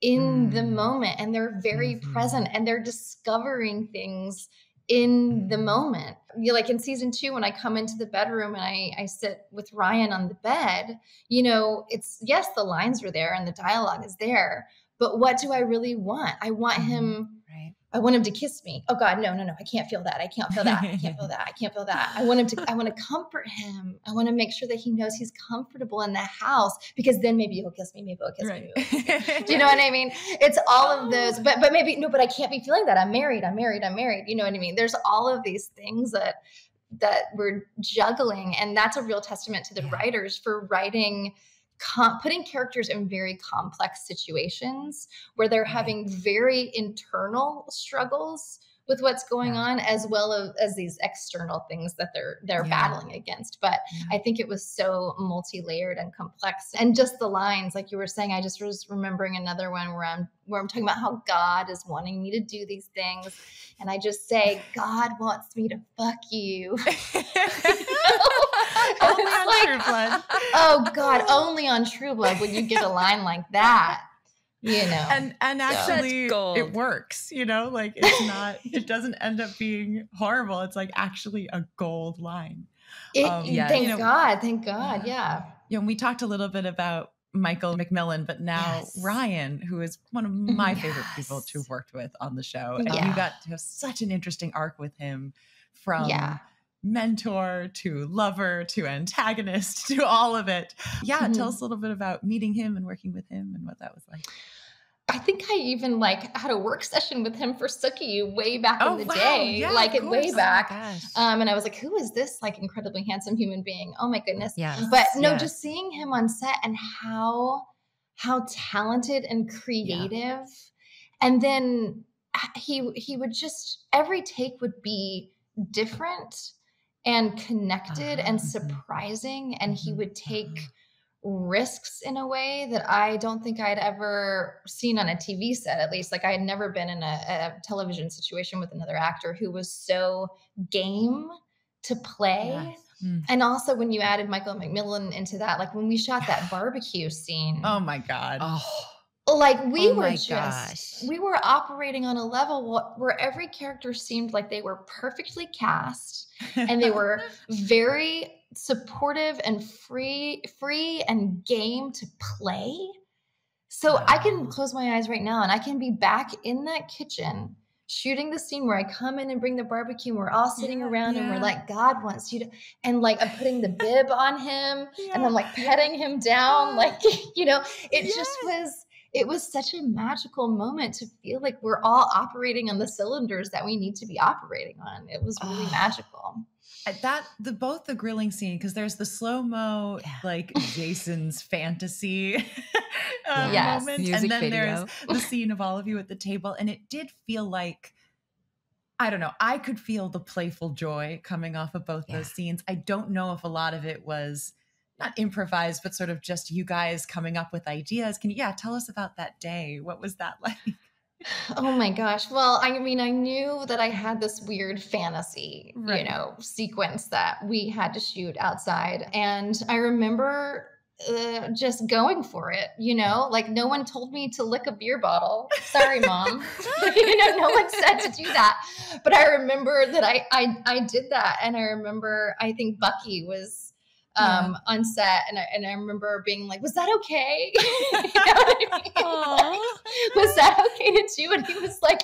in mm. the moment, and they're very mm-hmm. present, and they're discovering things in the moment. You know, like in season two, when I come into the bedroom and I, I sit with Ryan on the bed, you know, it's yes, the lines are there and the dialogue is there, but what do I really want? I want him, right. I want him to kiss me. Oh God, no, no, no. I can't feel that. I can't feel that. I can't feel that. I can't feel that. I want him to, I want to comfort him. I want to make sure that he knows he's comfortable in the house, because then maybe he'll kiss me. Maybe he'll kiss right. me. He'll kiss me. Do you know what I mean? It's all of those, but, but maybe, no, but I can't be feeling that. I'm married. I'm married. I'm married. You know what I mean? There's all of these things that, that we're juggling. And that's a real testament to the yeah. writers for writing Com putting characters in very complex situations where they're right. having very internal struggles with what's going yeah. on, as well as, as these external things that they're they're yeah. battling against. But yeah. I think it was so multi-layered and complex. And just the lines, like you were saying, I just was remembering another one where I'm where I'm talking about how God is wanting me to do these things, and I just say, God wants me to fuck you. Only on like, True Blood. Oh God, only on True Blood would you get a line like that. You know, and and actually so it works, you know, like it's not, it doesn't end up being horrible. It's like actually a gold line. It, um, yeah, thank you know, God. Thank God. Yeah. yeah. You know, and we talked a little bit about Michael McMillan, but now yes. Ryan, who is one of my yes. favorite people to have worked with on the show. Yeah. And we got to have such an interesting arc with him, from yeah. mentor to lover to antagonist to all of it. Yeah. Mm-hmm. Tell us a little bit about meeting him and working with him and what that was like. I think I even like had a work session with him for Sookie way back oh, in the wow. day, yeah, like it way back. Oh, um, and I was like, who is this like incredibly handsome human being? Oh my goodness. Yes. But no, yes. just seeing him on set and how, how talented and creative. Yeah. And then he, he would just, every take would be different and connected and surprising. And he would take risks in a way that I don't think I'd ever seen on a T V set, at least. Like I had never been in a, a television situation with another actor who was so game to play. Yes. Mm. And also when you added Michael McMillan into that, like when we shot that barbecue scene. Oh my God. Oh. Like we oh were just, gosh. we were operating on a level where every character seemed like they were perfectly cast, and they were very supportive and free, free and game to play. So wow. I can close my eyes right now and I can be back in that kitchen shooting the scene where I come in and bring the barbecue, and we're all sitting around yeah. and we're like, God wants you to, and like I'm putting the bib on him yeah. and I'm like petting him down. Like, you know, it yes. just was. It was such a magical moment to feel like we're all operating on the cylinders that we need to be operating on. It was really oh. magical. That the both the grilling scene, because there's the slow-mo yeah. like Jason's fantasy uh, yes. moment. Music and then video. There's the scene of all of you at the table. And it did feel like, I don't know, I could feel the playful joy coming off of both yeah. those scenes. I don't know if a lot of it was not improvised, but sort of just you guys coming up with ideas. Can you, yeah, tell us about that day. What was that like? Oh my gosh. Well, I mean, I knew that I had this weird fantasy, right. you know, sequence that we had to shoot outside. And I remember uh, just going for it, you know, like no one told me to lick a beer bottle. Sorry, Mom. You know, no one said to do that. But I remember that I, I, I did that. And I remember, I think Bucky was, Um, yeah. on set. And I, and I remember being like, was that okay? You know what I mean? Like, was that okay to do? And he was like,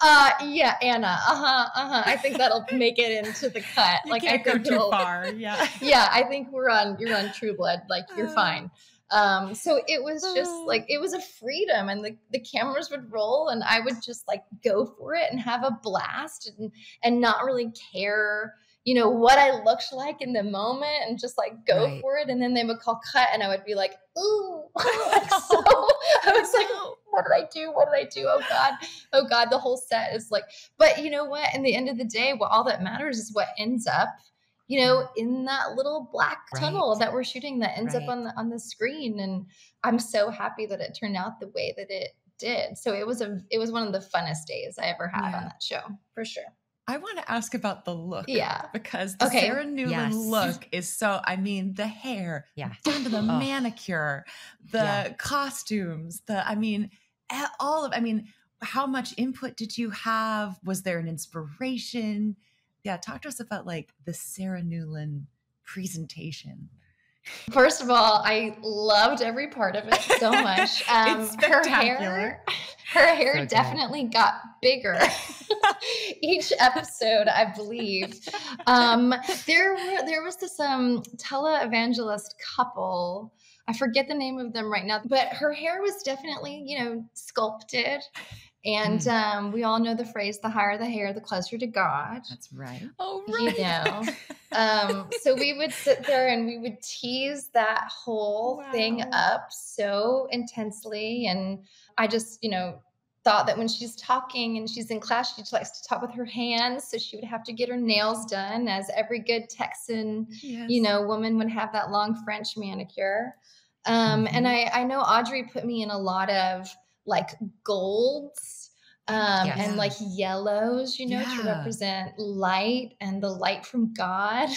uh, yeah, Anna, uh-huh, uh-huh. I think that'll make it into the cut. You like can't I think go too far. Yeah. Yeah. I think we're on, you're on True Blood. Like you're uh, fine. Um, so it was just uh, like, it was a freedom, and the, the cameras would roll and I would just like go for it and have a blast and, and not really care, you know, what I looked like in the moment, and just like go right. for it. And then they would call cut and I would be like, ooh. Like, so I was like, what did I do? What did I do? Oh God. Oh God. The whole set is like, but you know what? In the end of the day, well, all that matters is what ends up, you know, in that little black right. tunnel that we're shooting that ends right. up on the, on the screen. And I'm so happy that it turned out the way that it did. So it was a, it was one of the funnest days I ever had yeah. on that show for sure. I want to ask about the look. Yeah. Because the okay. Sarah Newlin yes. look is so, I mean, the hair, yeah. down to the oh. manicure, the yeah. costumes, the, I mean, all of, I mean, how much input did you have? Was there an inspiration? Yeah. Talk to us about like the Sarah Newlin presentation. First of all, I loved every part of it so much. Um, it's spectacular. Her hair, her hair so definitely got bigger each episode, I believe. Um, there were there was this um, televangelist couple. I forget the name of them right now, but her hair was definitely, you know, sculpted. And um, we all know the phrase, the higher the hair, the closer to God. That's right. Oh, right. You know. Um, so we would sit there and we would tease that whole wow. thing up so intensely. And I just, you know, thought that when she's talking and she's in class, she just likes to talk with her hands. So she would have to get her nails done, as every good Texan, yes. you know, woman would have that long French manicure. Um, mm-hmm. And I, I know Audrey put me in a lot of like golds um, yes. and like yellows, you know, yeah. to represent light and the light from God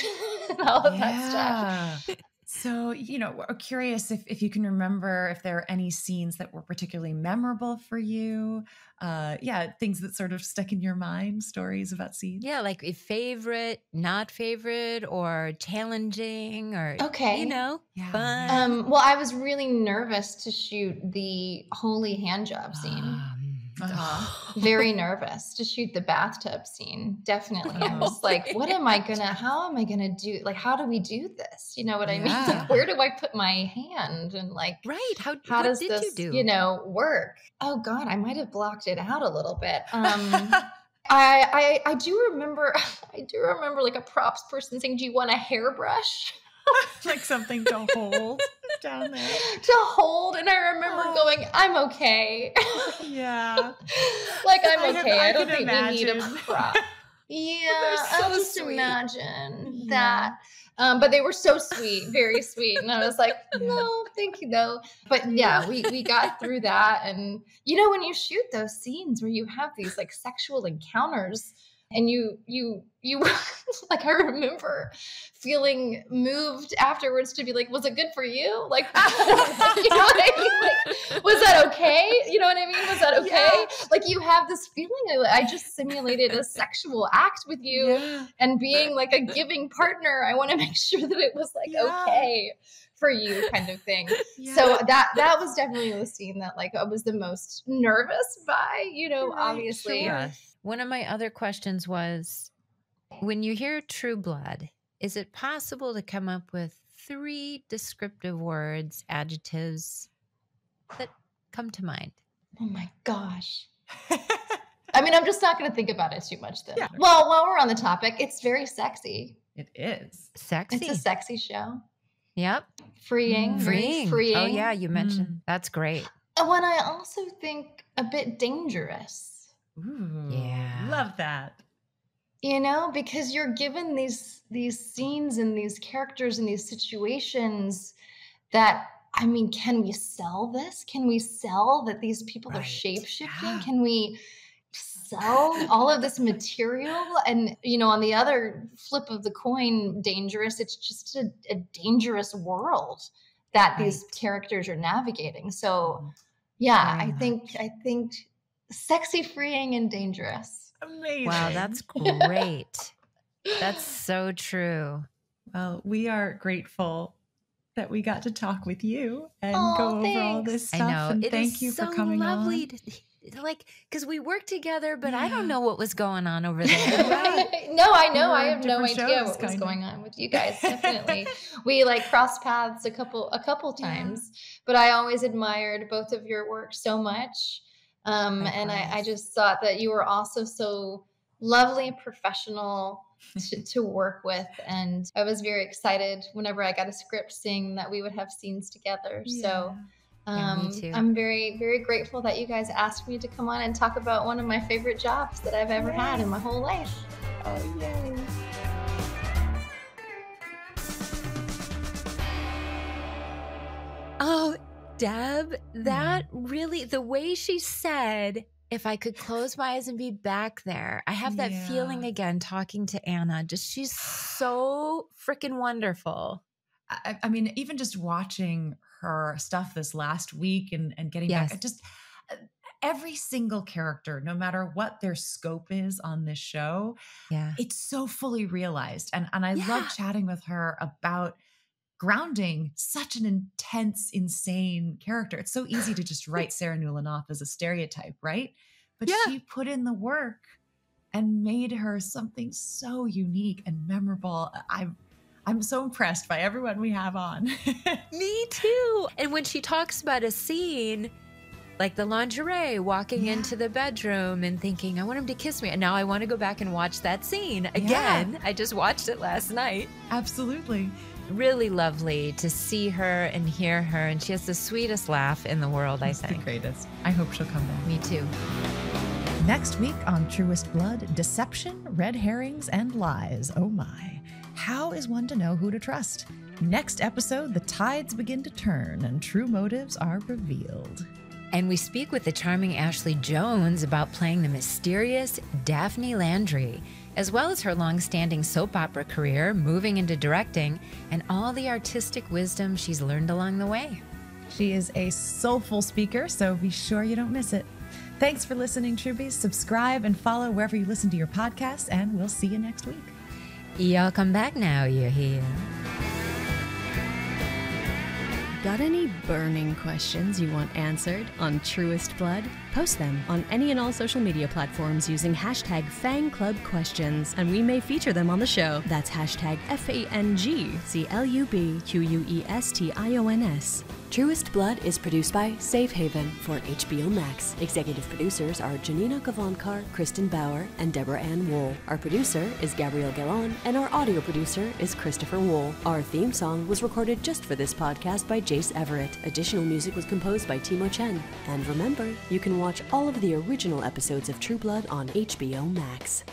and all of yeah. that stuff. So, you know, we're curious if, if you can remember if there are any scenes that were particularly memorable for you. Uh, yeah, things that sort of stuck in your mind, stories about scenes. Yeah, like a favorite, not favorite, or challenging, or, okay. you know, yeah. fun. Um, well, I was really nervous to shoot the holy hand job scene. Um. Uh-huh. Very nervous to shoot the bathtub scene. Definitely. I was like, what am I going to, how am I going to do? Like, how do we do this? You know what yeah. I mean? Like, where do I put my hand? And like, right. How, how does did this, you, do? you know, work? Oh God, I might've blocked it out a little bit. Um, I, I, I do remember, I do remember like a props person saying, do you want a hairbrush? Like something to hold down there. To hold. And I remember oh. going, I'm okay. Yeah. Like, I'm I okay. Have, I, I don't think imagine. We need a prop. Yeah. So I just sweet. Imagine yeah. that. Um, but they were so sweet, very sweet. And I was like, no, thank you though. But yeah, we, we got through that. And you know, when you shoot those scenes where you have these like sexual encounters, and you, you, you, like, I remember feeling moved afterwards to be like, was it good for you? Like, you know what I mean? Like, was that okay? You know what I mean? Was that okay? Yeah. Like, you have this feeling, I just simulated a sexual act with you yeah. and being like a giving partner. I want to make sure that it was like, yeah. okay for you kind of thing. Yeah. So that, that was definitely the scene that like, I was the most nervous by, you know, right. obviously. Yeah. One of my other questions was, when you hear True Blood, is it possible to come up with three descriptive words, adjectives that come to mind? Oh my gosh. I mean, I'm just not going to think about it too much then. Yeah. Well, while we're on the topic, it's very sexy. It is. Sexy. It's a sexy show. Yep. Freeing. Mm. Freeing. Freeing. Oh yeah, you mentioned. Mm. That's great. When I also think a bit dangerous. Ooh, yeah. Love that. you know, because you're given these these scenes and these characters and these situations that, I mean, can we sell this? Can we sell that these people right. are shape-shifting? Yeah. Can we sell all of this material? And, you know, on the other flip of the coin, dangerous, it's just a, a dangerous world that right. these characters are navigating. So, yeah, I think, I think sexy, freeing, and dangerous. Amazing. Wow, that's great. That's so true. Well, we are grateful that we got to talk with you and oh, go over thanks. all this stuff. I know. And it thank is you so for coming lovely on. To, like, because we work together, but yeah. I don't know what was going on over there. Right? No, I know. I have no idea what was going on with you guys. Definitely. We like crossed paths a couple, a couple times, yeah. but I always admired both of your work so much. Um, Likewise. And I, I just thought that you were also so lovely and professional to, to work with, and I was very excited whenever I got a script saying that we would have scenes together. Yeah. So um, yeah, me too. I'm very, very grateful that you guys asked me to come on and talk about one of my favorite jobs that I've ever yes. had in my whole life. Oh, yay. Oh, Deb, that really, the way she said, if I could close my eyes and be back there. I have that yeah. feeling again talking to Anna. Just she's so freaking wonderful. I, I mean, even just watching her stuff this last week and, and getting yes. back, I just every single character, no matter what their scope is on this show, yeah. it's so fully realized. And, and I yeah. love chatting with her about grounding such an intense, insane character. It's so easy to just write Sarah Newlin off as a stereotype, right? But yeah. she put in the work and made her something so unique and memorable. I'm, I'm so impressed by everyone we have on. Me too. And when she talks about a scene, like the lingerie, walking yeah. into the bedroom and thinking, I want him to kiss me. And now I want to go back and watch that scene again. Yeah. I just watched it last night. Absolutely. Really lovely to see her and hear her, and she has the sweetest laugh in the world. She's I think the greatest. I hope she'll come back. Me too. Next week on Truest Blood, deception, red herrings, and lies. Oh my! How is one to know who to trust? Next episode, the tides begin to turn and true motives are revealed. And we speak with the charming Ashley Jones about playing the mysterious Daphne Landry, as well as her long-standing soap opera career, moving into directing, and all the artistic wisdom she's learned along the way. She is a soulful speaker, so be sure you don't miss it. Thanks for listening, Trubies. Subscribe and follow wherever you listen to your podcasts, and we'll see you next week. Y'all come back now, you're here. Got any burning questions you want answered on Truest Blood? Post them on any and all social media platforms using hashtag FangClubQuestions, and we may feature them on the show. That's hashtag F A N G C L U B Q U E S T I O N S. Truest Blood is produced by Safe Haven for H B O Max. Executive producers are Janina Kavankar, Kristen Bauer, and Deborah Ann Woll. Our producer is Gabrielle Gallon, and our audio producer is Christopher Wool. Our theme song was recorded just for this podcast by Jace Everett. Additional music was composed by Timo Chen. And remember, you can watch all of the original episodes of True Blood on H B O Max.